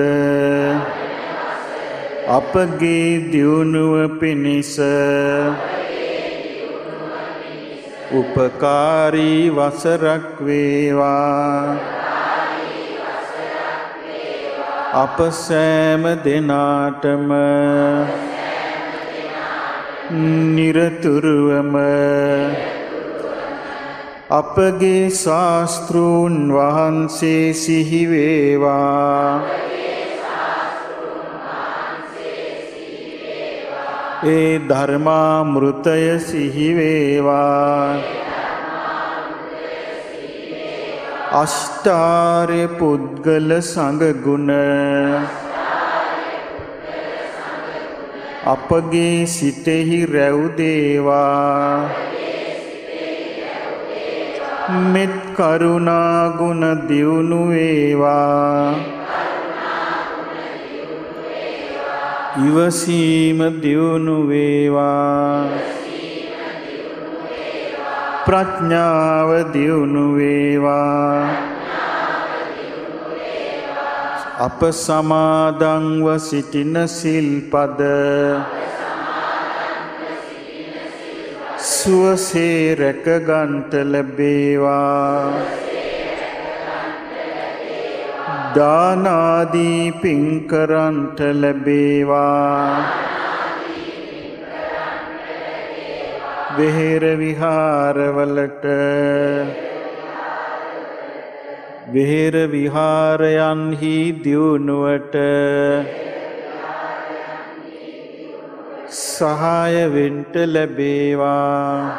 අපගේ දියුණුව පිණිස උපකාරී වසරක් වේවා. අප සෑම දෙනාටම නිරතුරුවම අපගේ ශාස්ත්‍රූන් වහන්සේ සිහි වේවා. ඒ ධර්මාමෘතය සිහි වේවා. අෂ්ටාර්ය පුද්ගල සංඝ ගුණ අපගේ සිතෙහි රැව් දේවා. මෙත් කරුණා ගුණ දියුණු වේවා. ඉවසීම දියුණු වේවා. ප්‍රඥාව දියුණු වේවා. අප සමාදන්ව සිටින සිල්පද සුවසේ රැකගන්ට ලැබේවා. දාන ආදී පින් කරන්ට ලැබේවා. විහෙර විහාරවලට විහෙර විහාරයන්හි දියුණුවට සහාය වෙන්න ලැබේවා.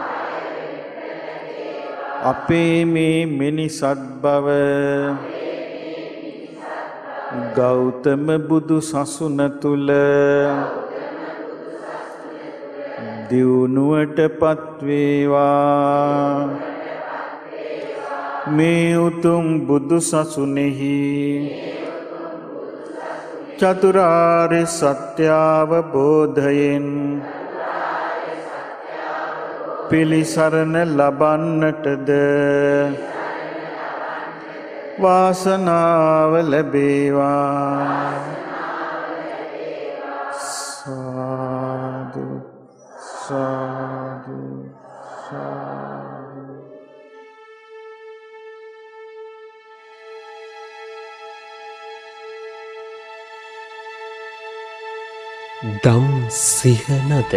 අපේ මේ මිනිසත් බව ගෞතම බුදු සසුන තුල දියුණුවට පත්වේවා. මේ උතුම් බුදු සසුනේහි චතුරාර්ය සත්‍ය අවබෝධයෙන් පිළිසරණ ලබන්නටද වාසනාව ලැබේවා. සාදු साधु साधु। दम सिहनद।